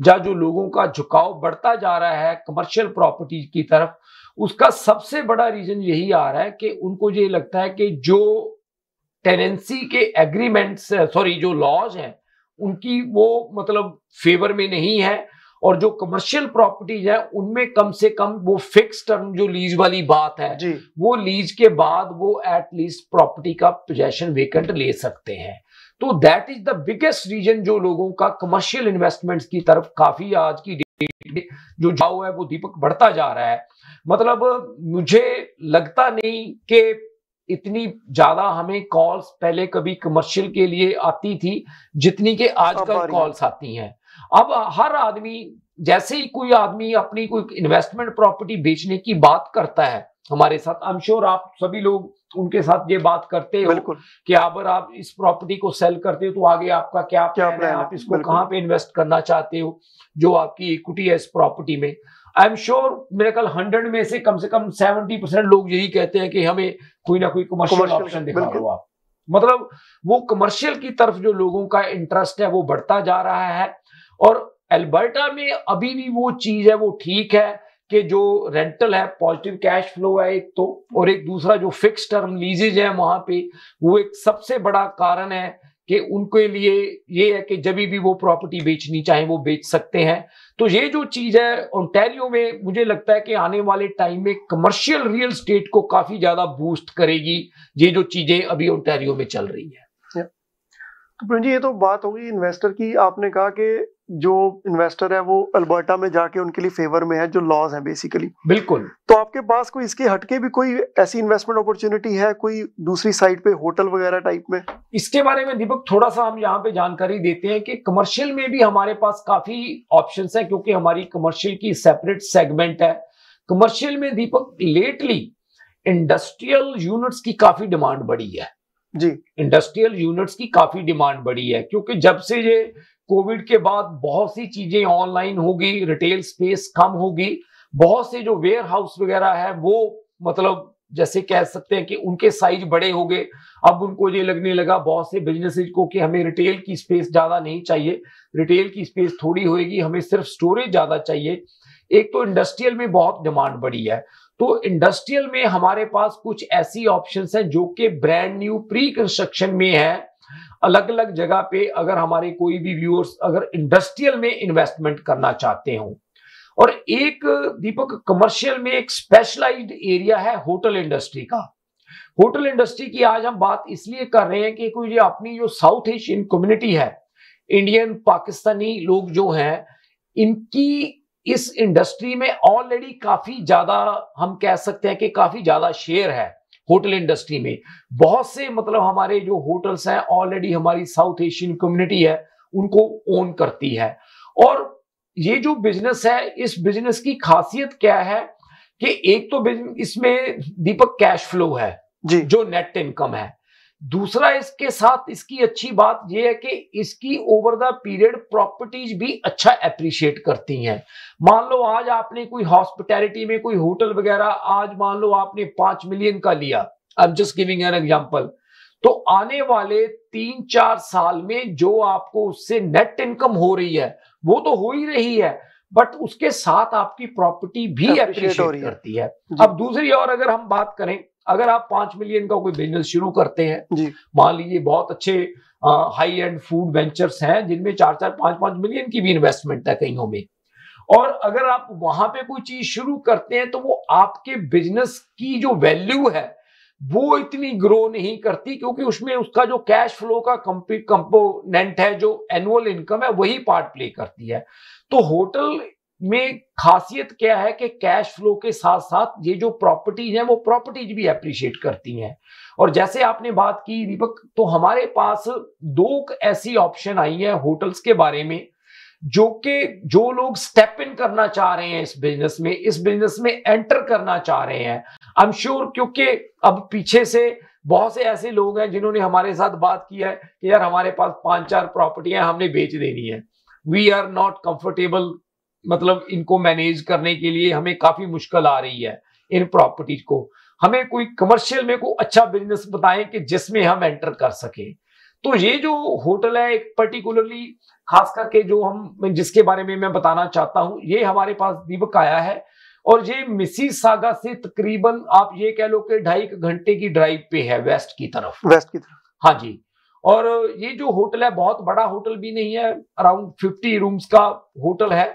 या जो लोगों का झुकाव बढ़ता जा रहा है कमर्शियल प्रॉपर्टी की तरफ, उसका सबसे बड़ा रीजन यही आ रहा है कि उनको ये लगता है कि जो टेनेंसी के एग्रीमेंट्स सॉरी जो लॉज हैं उनकी वो मतलब फेवर में नहीं है, और जो कमर्शियल प्रॉपर्टीज है उनमें कम से कम वो फिक्स टर्म जो लीज वाली बात है वो लीज के बाद वो एटलीस्ट प्रॉपर्टी का पोजेशन वेकेंट ले सकते हैं। तो that is the biggest reason जो लोगों का कमर्शियल इन्वेस्टमेंट्स की तरफ काफी आज की डेट में जो जाओ है वो दीपक बढ़ता जा रहा है। मतलब मुझे लगता नहीं कि इतनी ज्यादा हमें कॉल्स पहले कभी कमर्शियल के लिए आती थी जितनी के आजकल कॉल्स आती हैं। अब हर आदमी, जैसे ही कोई आदमी अपनी कोई इन्वेस्टमेंट प्रॉपर्टी बेचने की बात करता है हमारे साथ, आई एम श्योर आप सभी लोग उनके साथ ये बात करते हो कि अगर आप इस प्रॉपर्टी को सेल करते हो तो आगे आपका क्या प्लान है, आप इसको कहाँ पे इन्वेस्ट करना चाहते हो, जो आपकी इक्विटी है इस प्रॉपर्टी में। आई एम श्योर मेरे ख्याल 100 में से कम 70% लोग यही कहते हैं कि हमें कोई ना कोई कमर्शियल ऑप्शन दिखा दो आप। मतलब वो कमर्शियल की तरफ जो लोगों का इंटरेस्ट है वो बढ़ता जा रहा है। और अल्बर्टा में अभी भी वो चीज है वो ठीक है कि जो रेंटल है पॉजिटिव कैश फ्लो है एक तो, और एक दूसरा जो फिक्स टर्म लीजेज है वहां पे, वो एक सबसे बड़ा कारण है कि उनके लिए ये है कि जब भी वो प्रॉपर्टी बेचनी चाहे वो बेच सकते हैं। तो ये जो चीज है ओंटारियो में, मुझे लगता है कि आने वाले टाइम में कमर्शियल रियल स्टेट को काफी ज्यादा बूस्ट करेगी ये जो चीजें अभी ओंटारियो में चल रही है। तो प्रणजी ये तो बात होगी इन्वेस्टर की। आपने कहा कि जो इन्वेस्टर है वो अल्बर्टा में जाके उनके लिए फेवर में है जो लॉज हैं बेसिकली, बिल्कुल। तो आपके पास कोई इसके हटके भी कोई ऐसी इन्वेस्टमेंट अपॉर्चुनिटी है कोई दूसरी साइड पे होटल वगैरह टाइप में? इसके बारे में दीपक थोड़ा सा हम यहाँ पे जानकारी देते हैं कि कमर्शियल में भी हमारे पास काफी ऑप्शंस है, क्योंकि हमारी कमर्शियल की सेपरेट सेगमेंट है। कमर्शियल में दीपक लेटली इंडस्ट्रियल यूनिट्स की काफी डिमांड बढ़ी है जी, इंडस्ट्रियल यूनिट्स की काफी डिमांड बढ़ी है, क्योंकि जब से ये कोविड के बाद बहुत सी चीजें ऑनलाइन होगी, रिटेल स्पेस कम होगी, बहुत से जो वेयर हाउस वगैरह है वो मतलब जैसे कह सकते हैं कि उनके साइज बड़े हो गए। अब उनको ये लगने लगा बहुत से बिजनेसेस को कि हमें रिटेल की स्पेस ज्यादा नहीं चाहिए, रिटेल की स्पेस थोड़ी होगी, हमें सिर्फ स्टोरेज ज्यादा चाहिए। एक तो इंडस्ट्रियल में बहुत डिमांड बढ़ी है। तो इंडस्ट्रियल में हमारे पास कुछ ऐसी ऑप्शंस हैं जो कि ब्रांड न्यू प्री कंस्ट्रक्शन में है। अलग अलग जगह पे अगर हमारे कोई भी व्यूअर्स अगर इंडस्ट्रियल में इन्वेस्टमेंट करना चाहते हो, और एक दीपक कमर्शियल में एक स्पेशलाइज्ड एरिया है होटल इंडस्ट्री का। होटल इंडस्ट्री की आज हम बात इसलिए कर रहे हैं कि कोई अपनी जो साउथ एशियन कम्युनिटी है, इंडियन पाकिस्तानी लोग जो हैं, इनकी इस इंडस्ट्री में ऑलरेडी काफी ज्यादा हम कह सकते हैं कि काफी ज्यादा शेयर है। होटल इंडस्ट्री में बहुत से मतलब हमारे जो होटल्स हैं ऑलरेडी हमारी साउथ एशियन कम्युनिटी है उनको ओन करती है। और ये जो बिजनेस है इस बिजनेस की खासियत क्या है कि एक तो इसमें दीपक कैश फ्लो है जी, जो नेट इनकम है। दूसरा इसके साथ इसकी अच्छी बात यह है कि इसकी ओवर द पीरियड प्रॉपर्टीज भी अच्छा एप्रिशिएट करती हैं। मान लो आज आपने कोई हॉस्पिटैलिटी में कोई होटल वगैरह आज मान लो आपने 5 मिलियन का लिया, I am just giving an example, तो आने वाले 3-4 साल में जो आपको उससे नेट इनकम हो रही है वो तो हो ही रही है, बट उसके साथ आपकी प्रॉपर्टी भी एप्रिशिएट करती है। अब दूसरी और अगर हम बात करें, अगर आप 5 मिलियन का कोई बिजनेस शुरू करते हैं, मान लीजिए बहुत अच्छे हाई एंड फूड वेंचर्स हैं जिनमें 4-4, 5-5 मिलियन की भी इन्वेस्टमेंट है कईयों में। और अगर आप वहां पे कोई चीज शुरू करते हैं तो वो आपके बिजनेस की जो वैल्यू है वो इतनी ग्रो नहीं करती, क्योंकि उसमें उसका जो कैश फ्लो का कंपोनेंट है, जो एनुअल इनकम है, वही पार्ट प्ले करती है। तो होटल में खासियत क्या है कि कैश फ्लो के साथ साथ ये जो प्रॉपर्टीज हैं वो प्रॉपर्टीज भी एप्रिशिएट करती हैं। और जैसे आपने बात की दीपक, तो हमारे पास दो ऐसी ऑप्शन आई है होटल्स के बारे में जो लोग स्टेप इन करना चाह रहे हैं इस बिजनेस में एंटर करना चाह रहे हैं। आई एम श्योर, क्योंकि अब पीछे से बहुत से ऐसे लोग हैं जिन्होंने हमारे साथ बात किया है कि यार हमारे पास 5-4 प्रॉपर्टियां हमने बेच देनी है, वी आर नॉट कंफर्टेबल, मतलब इनको मैनेज करने के लिए हमें काफी मुश्किल आ रही है, इन प्रॉपर्टीज को हमें कोई कमर्शियल में कोई अच्छा बिजनेस बताएं कि जिसमें हम एंटर कर सके। तो ये जो होटल है, एक पर्टिकुलरली खास करके जिसके बारे में मैं बताना चाहता हूं, ये हमारे पास दीपक आया है और ये मिसिसागा से तकरीबन आप ये कह लो कि 2.5 घंटे की ड्राइव पे है वेस्ट की तरफ। हाँ जी। और ये जो होटल है बहुत बड़ा होटल भी नहीं है, अराउंड 50 रूम्स का होटल है,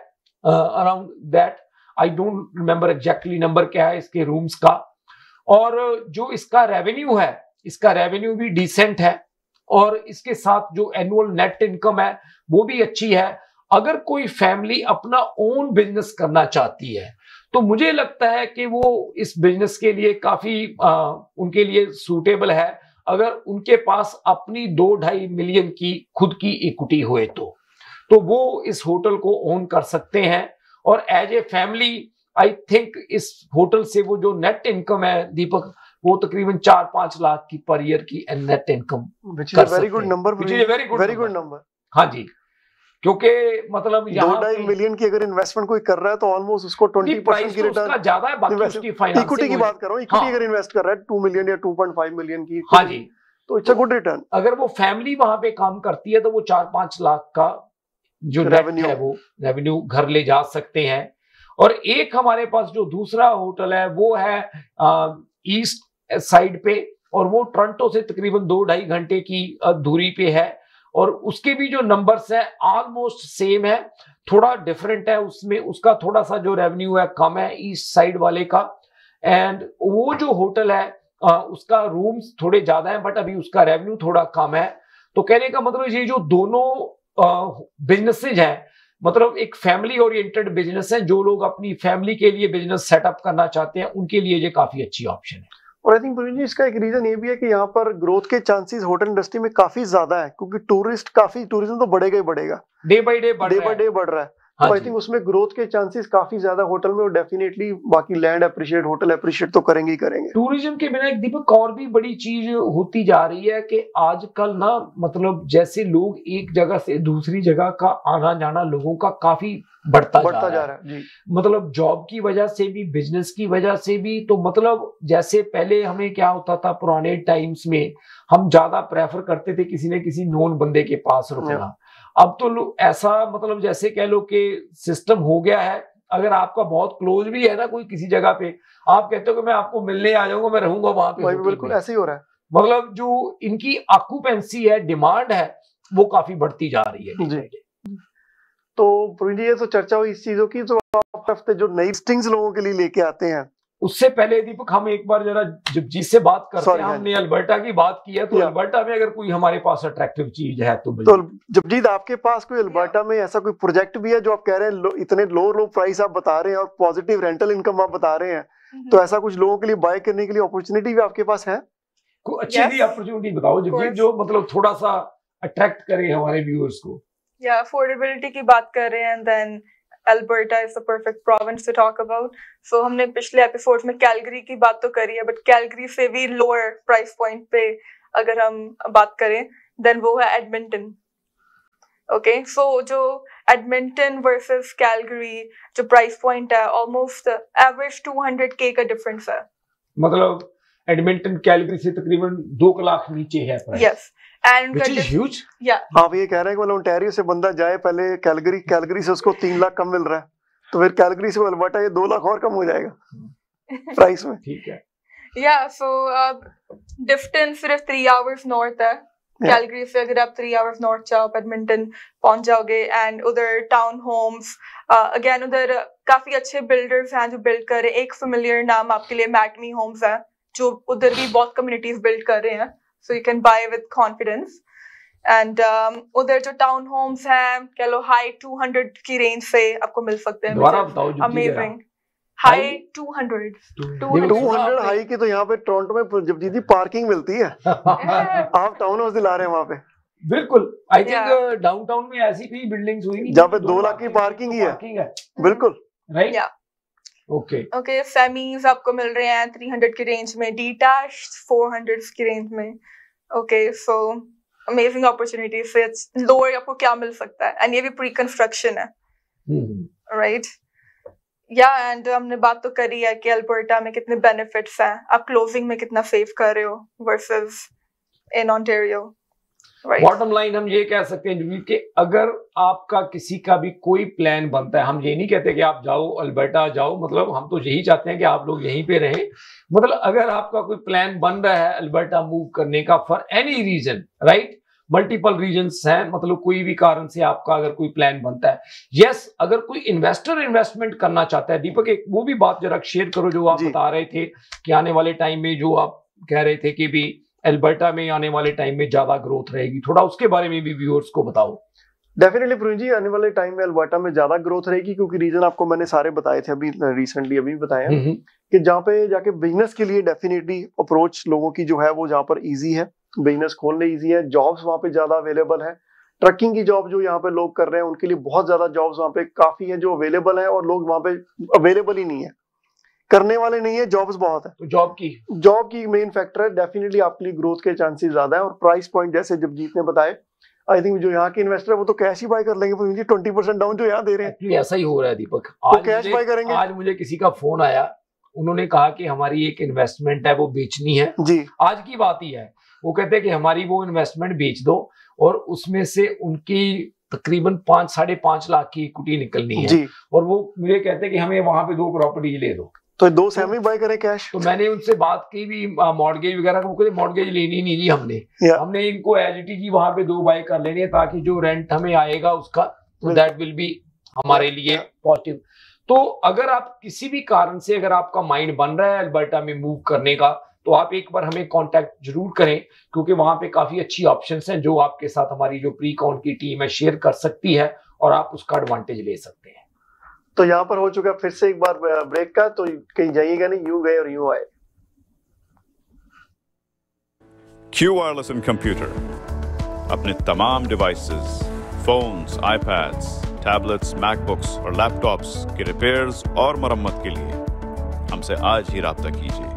around that, I don't remember exactly number क्या है इसके रूम्स का। और जो इसका रेवेन्यू भी डिसेंट है और इसके साथ जो एनुअल नेट इनकम है वो भी अच्छी है। अगर कोई फैमिली अपना ओन बिजनेस करना चाहती है तो मुझे लगता है कि वो इस बिजनेस के लिए काफी उनके लिए सूटेबल है, अगर उनके पास अपनी 2-2.5 मिलियन की खुद की इक्विटी होए तो वो इस होटल को ओन कर सकते हैं। और as a family I think इस होटल से वो जो नेट इनकम है दीपक, वो तकरीबन 4-5 लाख की पर ईयर की नेट इनकम कर सकते हैं। Very good number. हाँ जी, क्योंकि मतलब यहाँ 2.5 मिलियन की अगर इन्वेस्टमेंट कोई कर रहा है तो ऑलमोस्ट उसको 20% की रिटर्न ज्यादा है। बाकी उसकी फाइनेंस इक्विटी की बात कर रहा हूँ, इक्विटी अगर इन्वेस्ट कर रहा है 2 मिलियन या 2.5 मिलियन की, हाँ जी, तो इट्स अ गुड रिटर्न। अगर वो फैमिली वहां पे काम करती है तो वो 4-5 लाख का जो रेवेन्यू है वो रेवेन्यू घर ले जा सकते हैं। और एक हमारे पास जो दूसरा होटल है वो है ईस्ट साइड पे, और वो टोरंटो से तकरीबन 2-2.5 घंटे की दूरी पे है और उसके भी जो नंबर्स है ऑलमोस्ट सेम है, थोड़ा डिफरेंट है, उसमें उसका थोड़ा सा जो रेवेन्यू है कम है ईस्ट साइड वाले का। एंड वो जो होटल है उसका रूम्स थोड़े ज्यादा है बट अभी उसका रेवेन्यू थोड़ा कम है। तो कहने का मतलब ये जो दोनों बिजनेसेज हैं, मतलब एक फैमिली ओरिएंटेड बिजनेस है, जो लोग अपनी फैमिली के लिए बिजनेस सेटअप करना चाहते हैं उनके लिए ये काफी अच्छी ऑप्शन है। और आई थिंक प्रवीण जी, इसका एक रीजन ये भी है कि यहाँ पर ग्रोथ के चांसेस होटल इंडस्ट्री में काफी ज्यादा है, क्योंकि टूरिज्म तो बढ़ेगा ही बढ़ेगा, डे बाय डे बढ़ रहा है। तो आई थिंक उसमें ग्रोथ के चांसेस काफी ज्यादा होटल में, और डेफिनेटली बाकी लैंड एप्रिशिएट, होटल एप्रिशिएट तो करेंगे ही करेंगे। टूरिज्म के बिना एक दीपक और भी बड़ी चीज होती जा रही है कि आजकल ना, मतलब जैसे लोग एक जगह से दूसरी जगह का आना जाना लोगों का काफी बढ़ता जा रहा है जी। मतलब जॉब की वजह से भी, बिजनेस की वजह से भी। तो मतलब जैसे पहले हमें क्या होता था, पुराने टाइम्स में हम ज्यादा प्रेफर करते थे किसी न किसी नॉन बंदे के पास रुकना। अब तो ऐसा, मतलब जैसे कह लो कि सिस्टम हो गया है, अगर आपका बहुत क्लोज भी है ना कोई किसी जगह पे, आप कहते हो कि मैं आपको मिलने आ जाऊंगा, मैं रहूंगा वहां पे, बिल्कुल ऐसे ही हो रहा है। मतलब जो इनकी ऑक्यूपेंसी है, डिमांड है, वो काफी बढ़ती जा रही है जी। तो प्रवीण जी, ये तो चर्चा हुई इस चीजों की, तो आप हफ्ते जो नई लिस्टिंग्स लोगों के लिए लेके आते हैं, उससे पहले दीपक हम एक बार जरा जगजीत से बात करते हैं। हमने अल्बर्टा की बात की है, तो अल्बर्टा में अगर कोई हमारे पास अट्रैक्टिव चीज है तो जगजीत, आपके पास कोई अल्बर्टा में ऐसा कोई प्रोजेक्ट भी है जो आप कह रहे हैं इतने लो प्राइस आप बता रहे हैं और पॉजिटिव रेंटल इनकम आप बता रहे हैं, तो ऐसा कुछ लोगों के लिए बाय करने के लिए अपॉर्चुनिटी भी आपके पास है? कोई अच्छी सी अपॉर्चुनिटी बताओ जगजीत, जो मतलब थोड़ा सा अट्रैक्ट करे हमारे व्यूअर्स को। या अफोर्डेबिलिटी की बात कर रहे हैं, then Alberta is the perfect province to talk about. So हमने पिछले एपिसोड में कैलगरी की बात तो करी है, बट कैलगरी से भी लोअर प्राइस पॉइंट पे अगर हम बात करें देन वो है एडमिंटन। ओके, सो जो एडमिंटन वर्सेस कैलगरी जो प्राइस पॉइंट है, ऑलमोस्ट एवरेज 200K का डिफरेंस है। मतलब एडमिंटन कैलगरी से तकरीबन 2 लाख नीचे है price. Yes, and which is huge. या आप ये कह रहे हैं कि मतलब ओंटारियो से बंदा जाए पहले कैलगरी से उसको 3 लाख कम मिल रहा है, तो फिर कैलगरी से अल्बर्टा ये 2 लाख और कम हो जाएगा प्राइस में। ठीक है। या सो डिस्टेंस सिर्फ 3 आवर्स नॉर्थ है कैलगरी से अगर आप 3 आवर्स नॉर्थ जाओ, एडमिंटन पहुंच जाओगे एंड उधर टाउन होम्स अगेन उधर काफी अच्छे बिल्डर्स हैं जो बिल्ड कर रहे हैं। एक फेमिलियर नाम आपके लिए मैटनी होम्स है जो उधर भी बहुत कम्युनिटीज बिल्ड कर रहे हैं, so you can buy with confidence. And उधर जो टाउन होम्स हैं कह लो हाई 200 की रेंज से आपको मिल सकते हैं, अमेजिंग हाई 200 हाई की। तो यहाँ पे टोरंटो में जब दीदी पार्किंग मिलती है आप टाउन हाउस दिला रहे हैं वहाँ पे, बिल्कुल आई थिंक डाउनटाउन में ऐसी भी बिल्डिंग्स हुई जहाँ पे 2 लाख की पार्किंग ही है, बिल्कुल राइट। ओके सेमीज आपको मिल रहे हैं 300 की रेंज में, डीटैच 400 की रेंज में। ओके सो अमेजिंग अपॉर्चुनिटी से लोअर आपको क्या मिल सकता है, एंड ये भी प्री कंस्ट्रक्शन है राइट। या एंड हमने बात तो करी है कि अल्बर्टा में कितने बेनिफिट्स हैं, आप क्लोजिंग में कितना सेव कर रहे हो versus in Ontario. Bottom line हम ये कह सकते हैं कि अगर आपका किसी का भी कोई प्लान बनता है, हम ये नहीं कहते कि आप जाओ अल्बर्टा जाओ, मतलब हम तो यही चाहते हैं कि आप लोग यहीं पे रहें। मतलब अगर आपका कोई प्लान बन रहा है अल्बर्टा मूव करने का for any reason right, multiple reasons हैं, मतलब कोई भी कारण से आपका अगर कोई प्लान बनता है। यस, अगर कोई इन्वेस्टर इन्वेस्टमेंट करना चाहता है, दीपक एक वो भी बात जरा शेयर करो जो आप बता रहे थे कि आने वाले टाइम में जो आप कह रहे थे कि भी अल्बर्टा में आने वाले टाइम में ज्यादा ग्रोथ रहेगी, थोड़ा उसके बारे में भी व्यूअर्स को बताओ। डेफिनेटली प्रवीण जी, आने वाले टाइम में अल्बर्टा में ज्यादा ग्रोथ रहेगी क्योंकि रीजन आपको मैंने सारे बताए थे अभी रिसेंटली अभी बताया कि जहाँ पे जाके बिजनेस के लिए डेफिनेटली अप्रोच लोगों की जो है वो जहाँ पर ईजी है, बिजनेस खोलने इजी है, जॉब्स वहाँ पे ज्यादा अवेलेबल है। ट्रकिंग की जॉब जो यहाँ पे लोग कर रहे हैं उनके लिए बहुत ज्यादा जॉब्स वहाँ पे काफी हैं जो अवेलेबल हैं, और लोग वहाँ पे अवेलेबल ही नहीं है, करने वाले नहीं है, जॉब्स बहुत है। जॉब की मेन फैक्टर है, डेफिनेटली आपके लिए ग्रोथ के चांसेस ज्यादा है। और प्राइस पॉइंट जैसे जबजीत ने बताया, आई थिंक जो यहाँ के इन्वेस्टर है वो तो कैश ही बाय कर लेंगे, 20% डाउन जो यहाँ दे रहे हैं। ऐसा ही हो रहा है दीपक, कैश बाय करेंगे। आज मुझे किसी का फोन आया, उन्होंने कहा कि हमारी एक इन्वेस्टमेंट है वो बेचनी है, जी आज की बात ही है। वो कहते हैं कि हमारी वो इन्वेस्टमेंट बेच दो, और उसमें से उनकी तकरीबन 5-5.5 लाख की इक्विटी निकलनी है, और वो मुझे कहते हैं कि हमें वहां पे 2 प्रॉपर्टी ले दो, तो 2 सेमी बाय करें कैश। तो मैंने उनसे बात की भी मॉर्गेज वगैरह, वो कहते मॉर्गेज लेनी नहीं जी हमने इनको एज इट इज वहां पे 2 बाय कर लेनी है, ताकि जो रेंट हमें आएगा उसका दैट विल बी हमारे लिए पॉजिटिव। तो अगर आप किसी भी कारण से अगर आपका माइंड बन रहा है अल्बर्टा में मूव करने का, तो आप एक बार हमें कांटेक्ट जरूर करें, क्योंकि वहां पे काफी अच्छी ऑप्शंस हैं जो आपके साथ हमारी जो प्री कॉन की टीम है शेयर कर सकती है, और आप उसका एडवांटेज ले सकते हैं। तो यहाँ पर हो चुका फिर से एक बार ब्रेक का, तो कहीं जाइएगा नहीं, यूं गए और यूं आए। क्यू वायरलेस इन कंप्यूटर अपने तमाम devices, phones, iPads, tablets, MacBooks और लैपटॉप्स के रिपेयर्स और मरम्मत के लिए हमसे आज ही राब्ता कीजिए।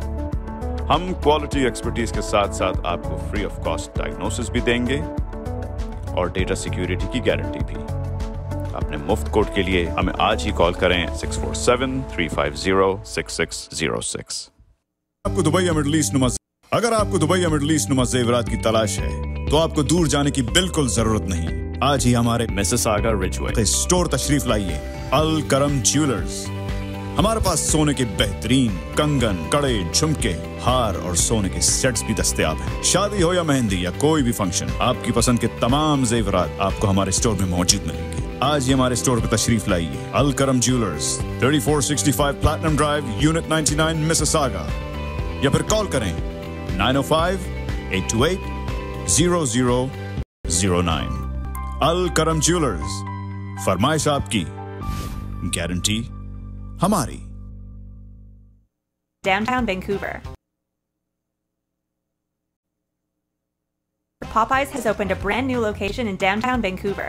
हम क्वालिटी एक्सपर्टीज के साथ साथ आपको फ्री ऑफ कॉस्ट डायग्नोसिस भी देंगे और डेटा सिक्योरिटी की गारंटी भी। अपने मुफ्त कोड के लिए हमें आज ही कॉल करें 647-350-6606। अगर आपको दुबई या मिडल ईस्ट नुमा ज़ेवरात की तलाश है तो आपको दूर जाने की बिल्कुल जरूरत नहीं, आज ही हमारे मिसिसागा रिजवे स्टोर तशरीफ लाइए। अल करम ज्वेलर्स, हमारे पास सोने के बेहतरीन कंगन, कड़े, झुमके, हार और सोने के सेट्स भी दस्तयाब हैं। शादी हो या मेहंदी या कोई भी फंक्शन, आपकी पसंद के तमाम जेवरात आपको हमारे स्टोर में मौजूद मिलेंगे। आज ही हमारे स्टोर पर तशरीफ लाइए। Al Karam jewellers, 3465 platinum drive, unit 99, Mississauga, या फिर कॉल करें 905-828-0009। अल करम ज्वेलर्स, फरमाइश आपकी, गारंटी हमारी। Downtown Vancouver, Popeyes has opened a brand new location in downtown Vancouver.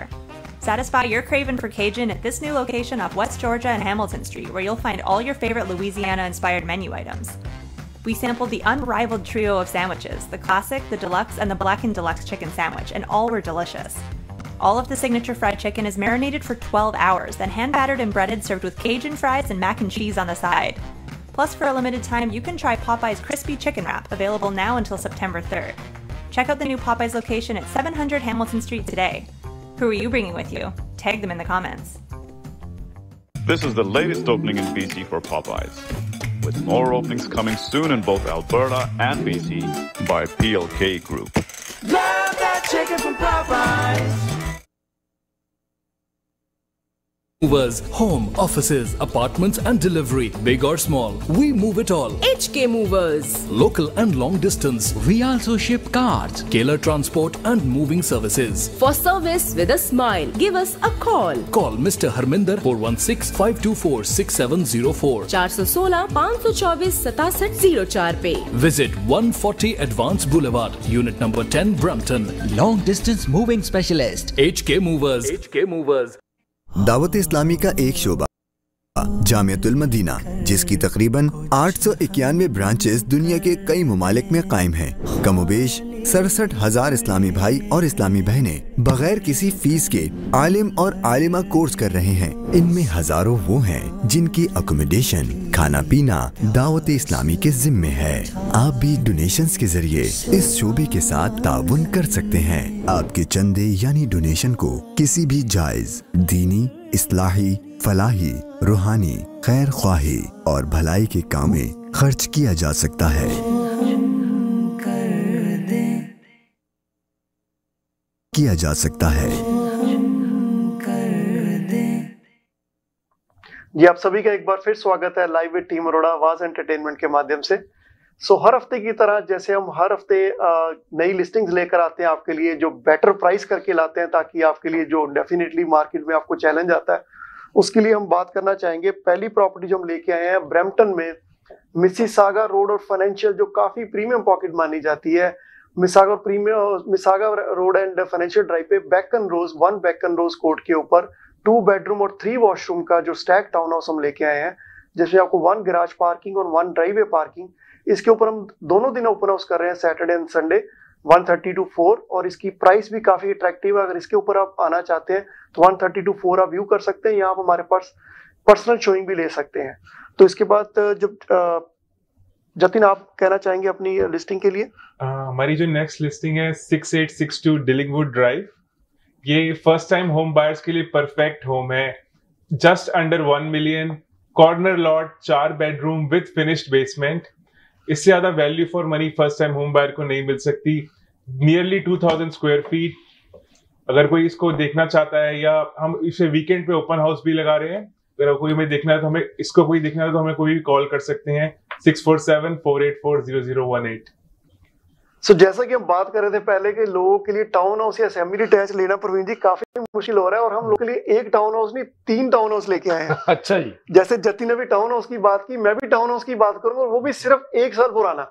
Satisfy your craving for Cajun at this new location off West Georgia and Hamilton Street, where you'll find all your favorite Louisiana-inspired menu items. We sampled the unrivaled trio of sandwiches, the classic, the deluxe, and the blackened deluxe chicken sandwich, and all were delicious. All of the signature fried chicken is marinated for 12 hours, then hand-battered and breaded, served with Cajun fries and mac and cheese on the side. Plus, for a limited time, you can try Popeye's Crispy Chicken Wrap, available now until September 3rd. Check out the new Popeye's location at 700 Hamilton Street today. Who are you bringing with you? Tag them in the comments. This is the latest opening in BC for Popeye's, with more openings coming soon in both Alberta and BC by PLK Group. Love that chicken from Popeyes. Movers, home, offices, apartments and delivery, big or small, we move it all. HK Movers, local and long distance. We also ship cars, Keller transport and moving services. For service with a smile, give us a call. Call Mr. Harminder 416-524-6704 416-524-6704 पे. Visit 140 Advance Boulevard, Unit Number 10, Brampton. Long distance moving specialist. HK Movers. HK Movers. दावत-ए-इस्लामी का एक शोबा जामियतुल मदीना, जिसकी तकरीबन 891 ब्रांचेस दुनिया के कई ममालिक में कायम हैं। कमोबेश 67,000 इस्लामी भाई और इस्लामी बहनें बगैर किसी फीस के आलिम और आलिमा कोर्स कर रहे हैं। इनमें हजारों वो हैं जिनकी अकोमोडेशन, खाना पीना दावत-ए-इस्लामी के जिम्मे है। आप भी डोनेशंस के जरिए इस शोबे के साथ ताउन कर सकते हैं। आपके चंदे यानी डोनेशन को किसी भी जायज दीनी, इस्लाही, फलाही, रूहानी, खैर ख्वाही और भलाई के काम में खर्च किया जा सकता है। जी, आप सभी का एक बार फिर स्वागत है लाइव विद टीम अरोड़ा आवाज एंटरटेनमेंट के माध्यम से। हर हफ्ते की तरह जैसे हम हर हफ्ते नई लिस्टिंग्स लेकर आते हैं आपके लिए, जो बेटर प्राइस करके लाते हैं ताकि आपके लिए जो डेफिनेटली मार्केट में आपको चैलेंज आता है, उसके लिए हम बात करना चाहेंगे। पहली प्रॉपर्टी जो हम लेके आए हैं ब्रैम्पटन में मिसिसागा रोड और फाइनेंशियल, जो काफी प्रीमियम पॉकेट मानी जाती है। Mississauga road and financial drive पे बैकन रोज 1 बैकन रोज कोर्ट के ऊपर 2 बेडरूम और 3 वॉशरूम का जो स्टैक टाउन हाउस हम लेके आए हैं, जिसमें आपको 1 गैराज पार्किंग और 1 ड्राइवे पार्किंग। इसके ऊपर हम दोनों दिन ओपन हाउस कर रहे हैं, सैटरडे एंड संडे 1:30 to 4, और इसकी प्राइस भी काफी अट्रैक्टिव है। अगर इसके ऊपर आप आना चाहते हैं तो 1:30 to 4 आप व्यू कर सकते हैं। यहाँ आप हमारे पास पर्सनल शोइंग भी ले सकते हैं। तो इसके बाद जब जतिन, आप कहना चाहेंगे अपनी लिस्टिंग के लिए? हमारी जो नेक्स्ट लिस्टिंग है 6862 डिलिंगवुड ड्राइव। ये फर्स्ट टाइम होम बायर्स के लिए परफेक्ट होम है, just under 1 million, corner lot, 4 bedroom with finished basement. इससे ज्यादा value for money first time home buyer को नहीं मिल सकती। Nearly 2000 square feet. अगर कोई इसको देखना चाहता है, या हम इसे वीकेंड पे ओपन हाउस भी लगा रहे हैं, अगर कोई हमें देखना है तो हमें इसको कोई देखना है तो हमें कोई भी कॉल कर सकते हैं 647-484-0018। जैसा कि हम बात कर रहे थे पहले के लोगों के लिए टाउन हाउस या असेंबली अटैच लेना, प्रवीण जी, काफी मुश्किल हो रहा है। और हम लोग के लिए एक टाउन हाउस नहीं, 3 टाउन हाउस लेके आए हैं। अच्छा जी। जैसे जतिन ने भी टाउन हाउस की बात की, मैं भी टाउन हाउस की बात करूंगा, और वो भी सिर्फ 1 साल पुराना,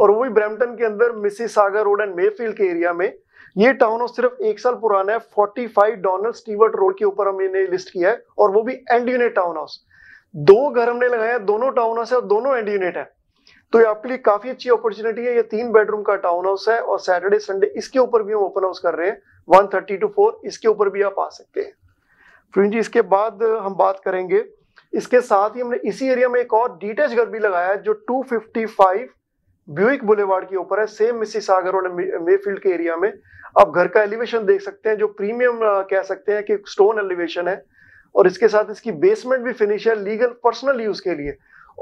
और वो भी ब्रैम्पटन के अंदर मिसिसागा रोड एंड मेफील्ड के एरिया में। ये टाउन हाउस सिर्फ 1 साल पुराना है, 45 डॉनल्ड स्टीवर्ट रोड के ऊपर हमने लिस्ट किया है, और वो भी एंड यूनिट टाउन हाउस। 2 घर हमने लगाया, दोनों टाउन हाउस है और दोनों एंड यूनिट है। तो ये आपके लिए काफी अच्छी अपॉर्चुनिटी है। ये 3 बेडरूम का टाउन हाउस है, और सैटरडे संडे इसके ऊपर भी हम ओपन हाउस कर रहे हैं 1:30 to 4, इसके ऊपर भी आप आ सकते हैं। प्रवीण जी, इसके बाद हम बात करेंगे, इसके साथ ही हमने इसी एरिया में एक और डिटेच घर भी लगाया है, जो 255 ब्यूइक बुलेवार्ड के ऊपर है, सेम मिसिसागा रोड मेफील्ड के एरिया में। आप घर का एलिवेशन देख सकते हैं, जो प्रीमियम कह सकते हैं कि स्टोन एलिवेशन है, और इसके साथ इसकी बेसमेंट भी फिनिश है लीगल पर्सनल यूज के लिए।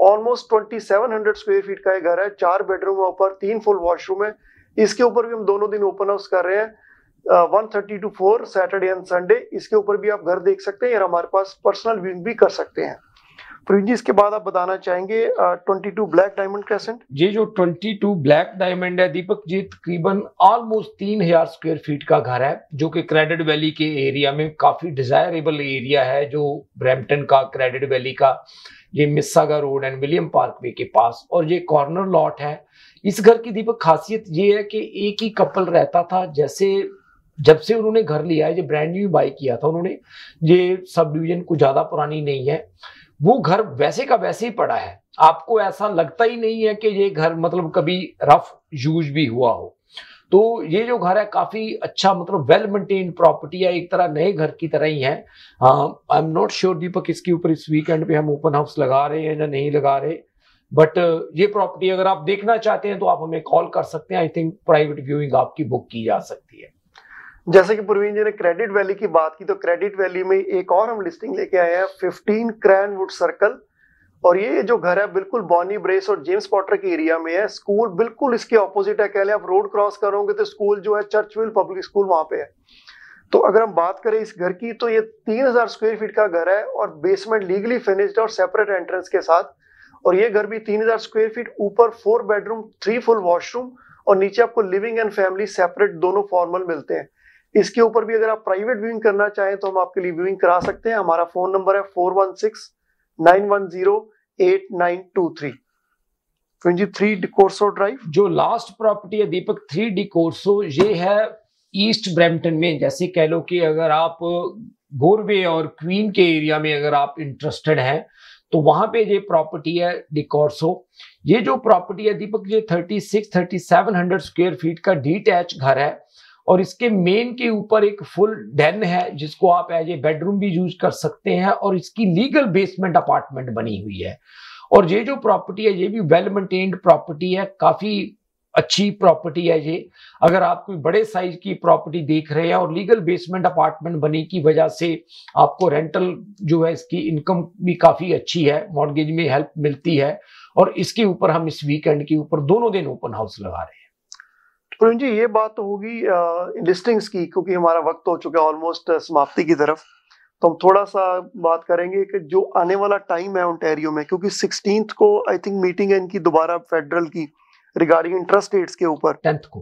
ऑलमोस्ट 2700 स्क्वायर फीट का ये घर है, 4 बेडरूम है ऊपर, 3 फुल वॉशरूम है। इसके ऊपर भी हम दोनों दिन ओपन हाउस कर रहे हैं 1:30 to 4 सैटरडे एंड संडे। इसके ऊपर भी आप घर देख सकते हैं, या हमारे पास पर्सनल व्यूइंग भी कर सकते हैं। प्रवीण जी, इसके बाद आप बताना चाहेंगे 22 ब्लैक डायमंड क्रेसेंट। ये जो 22 ब्लैक डायमंड है दीपक जी, तकरीबन ऑलमोस्ट 3000 स्क्वायर फीट का घर है, जो कि क्रेडिट वैली के एरिया में काफी डिजायरेबल एरिया है, जो ब्रैम्पटन का क्रेडिट वैली का, ये Mississauga road and William Parkway के पास, और ये कॉर्नर लॉट है। इस घर की दीपक खासियत ये है कि एक ही कपल रहता था, जैसे जब से उन्होंने घर लिया है, जो ब्रांड न्यू बाई किया था उन्होंने, ये सब डिविजन को ज्यादा पुरानी नहीं है, वो घर वैसे का वैसे ही पड़ा है। आपको ऐसा लगता ही नहीं है कि ये घर मतलब कभी रफ यूज भी हुआ हो। तो ये जो घर है काफी अच्छा, मतलब वेल मेंटेन्ड प्रॉपर्टी है, एक तरह नए घर की तरह ही है। I am not sure Deepak इसके ऊपर इस वीकेंड पे हम ओपन हाउस लगा रहे हैं या नहीं लगा रहे, बट ये प्रॉपर्टी अगर आप देखना चाहते हैं तो आप हमें कॉल कर सकते हैं। आई थिंक प्राइवेट व्यूइंग आपकी बुक की जा सकती है। जैसे कि प्रवीण जी ने क्रेडिट वैली की बात की, तो क्रेडिट वैली में एक और हम लिस्टिंग लेके आए हैं 15 क्रैनवुड सर्कल, और ये जो घर है बिल्कुल बॉनी ब्रेस और जेम्स पॉटर के एरिया में है। स्कूल बिल्कुल इसके ऑपोजिट है, कह लें आप रोड क्रॉस करोगे तो स्कूल जो है चर्चिल पब्लिक स्कूल वहां पे है। तो अगर हम बात करें इस घर की तो ये 3000 स्क्वायर फीट का घर है और बेसमेंट लीगली फिनिश्ड और सेपरेट एंट्रेंस के साथ। और ये घर भी 3000 स्क्वायर फीट, ऊपर 4 बेडरूम 3 फुल वॉशरूम और नीचे आपको लिविंग एंड फैमिली सेपरेट दोनों फॉर्मल मिलते हैं। इसके ऊपर भी अगर आप प्राइवेट व्यूइंग करना चाहें तो हम आपके लिए व्यूइंग करा सकते हैं। हमारा फोन नंबर है 416-910-8923। जी 3 डिकोर्सो ड्राइव जो लास्ट प्रॉपर्टी है दीपक 3 डिकोर्सो, ये है ईस्ट ब्रैम्पटन में। जैसे कह लो कि अगर आप गोरवे और क्वीन के एरिया में अगर आप इंटरेस्टेड हैं तो वहां पे ये प्रॉपर्टी है डिकोर्सो। ये जो प्रॉपर्टी है दीपक ये 3700 स्क्वायर फीट का डीटैच घर है और इसके मेन के ऊपर एक फुल डेन है जिसको आप एज ए बेडरूम भी यूज कर सकते हैं और इसकी लीगल बेसमेंट अपार्टमेंट बनी हुई है। और ये जो प्रॉपर्टी है ये भी वेल मेंटेन्ड प्रॉपर्टी है, काफी अच्छी प्रॉपर्टी है ये। अगर आप कोई बड़े साइज की प्रॉपर्टी देख रहे हैं और लीगल बेसमेंट अपार्टमेंट बने की वजह से आपको रेंटल जो है इसकी इनकम भी काफी अच्छी है, मॉर्गेज में हेल्प मिलती है। और इसके ऊपर हम इस वीकेंड के ऊपर दोनों दिन ओपन हाउस लगा रहे हैं। प्रवीण जी ये बात तो होगी लिस्टिंग्स की, क्योंकि हमारा वक्त हो चुका है ऑलमोस्ट समाप्ति की तरफ। तो हम थोड़ा सा बात करेंगे कि जो आने वाला टाइम है ओंटारियो में, क्योंकि 16 को आई थिंक मीटिंग है इनकी दोबारा फेडरल की रिगार्डिंग इंटरेस्ट रेट्स के ऊपर। 10th को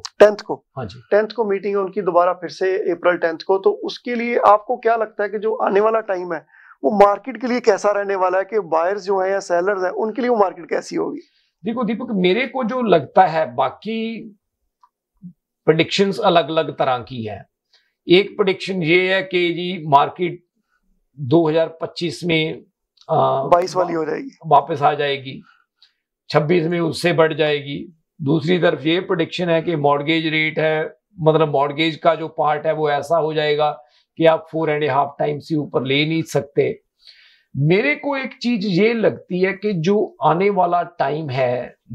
हाँ जी 10th को मीटिंग है उनकी दोबारा फिर से अप्रैल 10th को। तो उसके लिए आपको क्या लगता है कि जो आने वाला टाइम है वो मार्केट के लिए कैसा रहने वाला है, कि बायर्स जो है या सेलर्स हैं उनके लिए वो मार्केट कैसी होगी? देखो दीपक मेरे को जो लगता है, बाकी प्रेडिक्शंस अलग अलग तरह की है। एक प्रेडिक्शन ये है कि जी मार्केट 2025 में 22 वाली हो जाएगी, वापस आ जाएगी, 26 में उससे बढ़ जाएगी। दूसरी तरफ ये प्रेडिक्शन है कि मॉर्गेज रेट है, मतलब मॉर्गेज का जो पार्ट है वो ऐसा हो जाएगा कि आप 4.5 टाइम से ऊपर ले नहीं सकते। मेरे को एक चीज ये लगती है कि जो आने वाला टाइम है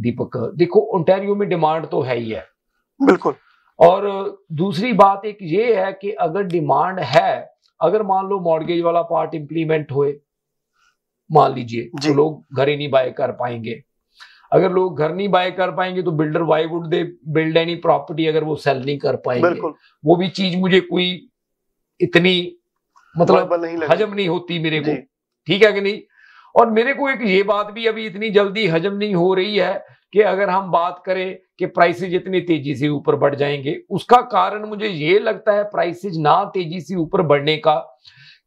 दीपक, देखो ओंटारियो में डिमांड तो है ही है बिल्कुल। और दूसरी बात एक ये है कि अगर डिमांड है, अगर मान लो मॉर्गेज वाला पार्ट इंप्लीमेंट होए मान लीजिए तो लोग घर ही नहीं बाय कर पाएंगे। अगर लोग घर नहीं बाय कर पाएंगे तो builder why would they build any property अगर वो सेल नहीं कर पाएंगे। वो भी चीज मुझे कोई इतनी मतलब नहीं हजम नहीं होती मेरे को, ठीक है कि नहीं। और मेरे को एक ये बात भी अभी इतनी जल्दी हजम नहीं हो रही है कि अगर हम बात करें कि प्राइसेज इतनी तेजी से ऊपर बढ़ जाएंगे, उसका कारण मुझे ये लगता है प्राइसेज ना तेजी से ऊपर बढ़ने का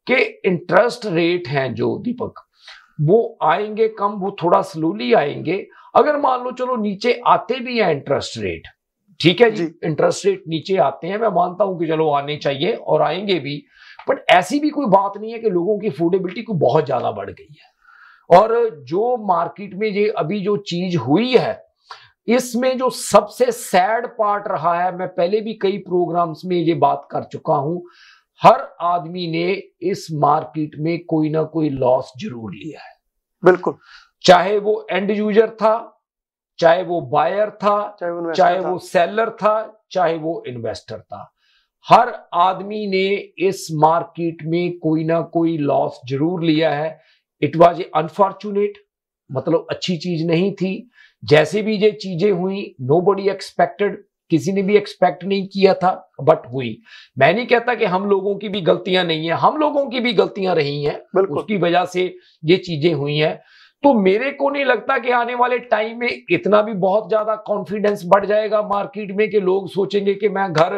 कि इंटरेस्ट रेट है जो दीपक वो आएंगे कम, वो थोड़ा स्लोली आएंगे। अगर मान लो चलो नीचे आते भी हैं इंटरेस्ट रेट, ठीक है जी, इंटरेस्ट रेट नीचे आते हैं, मैं मानता हूं कि चलो आने चाहिए और आएंगे भी, बट ऐसी भी कोई बात नहीं है कि लोगों की अफोर्डेबिलिटी को बहुत ज्यादा बढ़ गई है। और जो मार्केट में ये अभी जो चीज हुई है इसमें जो सबसे सैड पार्ट रहा है, मैं पहले भी कई प्रोग्राम्स में ये बात कर चुका हूं, हर आदमी ने इस मार्केट में कोई ना कोई लॉस जरूर लिया है बिल्कुल, चाहे वो एंड यूजर था, चाहे वो बायर था, चाहे वो सेलर था, चाहे वो इन्वेस्टर था। हर आदमी ने इस मार्केट में कोई ना कोई लॉस जरूर लिया है। इट वाज अनफॉर्चुनेट, मतलब अच्छी चीज नहीं थी। जैसे भी ये चीजें हुई नोबडी एक्सपेक्टेड, किसी ने भी एक्सपेक्ट नहीं किया था बट हुई। मैं नहीं कहता कि हम लोगों की भी गलतियां नहीं है, हम लोगों की भी गलतियां रही हैं, उसकी वजह से ये चीजें हुई हैं। तो मेरे को नहीं लगता कि आने वाले टाइम में इतना भी बहुत ज्यादा कॉन्फिडेंस बढ़ जाएगा मार्केट में कि लोग सोचेंगे कि मैं घर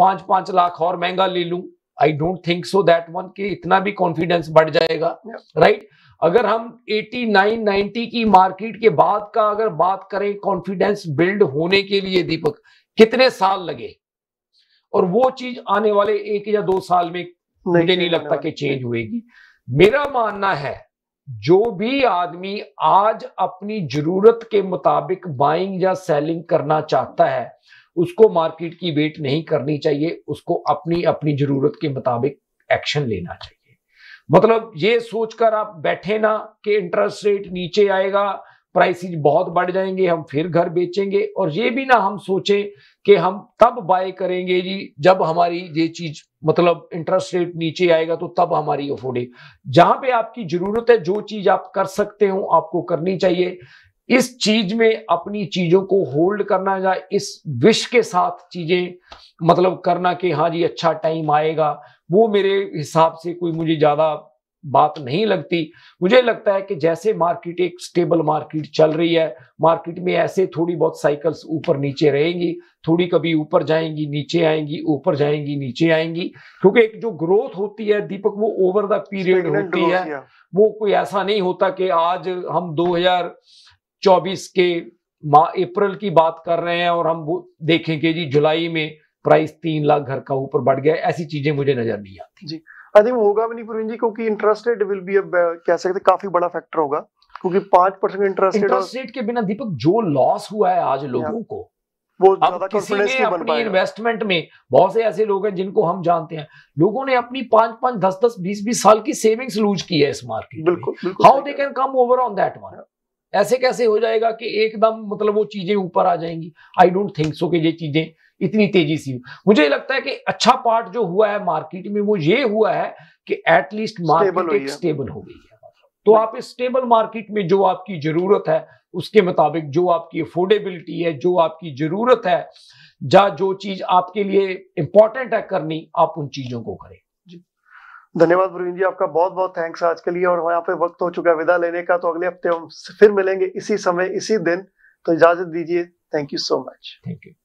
5-5 लाख और महंगा ले लूं। I don't think so that one कि इतना भी कॉन्फिडेंस बढ़ जाएगा, राइट। अगर हम 89-90 की मार्केट के बाद का अगर बात करें कॉन्फिडेंस बिल्ड होने के लिए दीपक कितने साल लगे, और वो चीज आने वाले 1 या 2 साल में मुझे नहीं लगता कि चेंज होगी। मेरा मानना है जो भी आदमी आज अपनी जरूरत के मुताबिक बाइंग या सेलिंग करना चाहता है उसको मार्केट की वेट नहीं करनी चाहिए, उसको अपनी अपनी जरूरत के मुताबिक एक्शन लेना चाहिए। मतलब ये सोचकर आप बैठे ना कि इंटरेस्ट रेट नीचे आएगा प्राइसेज बहुत बढ़ जाएंगे, हम फिर घर बेचेंगे। और ये भी ना हम सोचें कि हम तब बाय करेंगे जी जब हमारी ये चीज मतलब इंटरेस्ट रेट नीचे आएगा तो तब हमारी अफोर्ड है। जहां पे आपकी जरूरत है, जो चीज आप कर सकते हो आपको करनी चाहिए। इस चीज में अपनी चीजों को होल्ड करना या इस विश के साथ चीजें मतलब करना कि हाँ जी अच्छा टाइम आएगा, वो मेरे हिसाब से कोई मुझे ज्यादा बात नहीं लगती। मुझे लगता है कि जैसे मार्केट एक स्टेबल मार्केट चल रही है, मार्केट में ऐसे थोड़ी बहुत साइकिल्स ऊपर नीचे रहेंगी, थोड़ी कभी ऊपर जाएंगी नीचे आएंगी, ऊपर जाएंगी नीचे आएंगी, क्योंकि एक जो ग्रोथ होती है दीपक वो ओवर द पीरियड होती है। वो कोई ऐसा नहीं होता कि आज हम 2024 के अप्रैल की बात कर रहे हैं और हम देखेंगे जी जुलाई में प्राइस 3 लाख घर का ऊपर बढ़ गया, ऐसी चीजें मुझे नजर नहीं आती जी। अरे वो होगा भी नहीं प्रवीण जी, क्योंकि इंटरेस्ट रेट विल बी कह सकते काफी बड़ा फैक्टर होगा, क्योंकि 5% इंटरेस्ट रेट के बिना दीपक जो लॉस हुआ है आज लोगों को वो ज्यादा कॉन्फिडेंस नहीं बन पाएगा। इन्वेस्टमेंट में बहुत से ऐसे लोग हैं जिनको हम जानते हैं, लोगों ने अपनी 5-5, 10-10, 20-20 साल की सेविंग्स लूज की है इस मार्केट। बिल्कुल how they can come over on that one? ऐसे कैसे हो जाएगा कि एकदम मतलब वो चीजें ऊपर आ जाएंगी? आई डोंट थिंक सो कि ये चीजें इतनी तेजी से। मुझे लगता है कि अच्छा पार्ट जो हुआ है मार्केट में वो ये हुआ है कि एटलीस्ट मार्केट स्टेबल हो गई है। तो आप इस स्टेबल मार्केट में जो आपकी जरूरत है उसके मुताबिक, जो आपकी अफोर्डेबिलिटी है, जो आपकी जरूरत है, या जो चीज आपके लिए इंपॉर्टेंट है करनी, आप उन चीजों को करें। धन्यवाद प्रवीण जी, आपका बहुत बहुत थैंक्स आज के लिए। और यहाँ पे वक्त हो चुका है विदा लेने का, तो अगले हफ्ते हम फिर मिलेंगे इसी समय इसी दिन। तो इजाजत दीजिए, thank you so much. Thank you.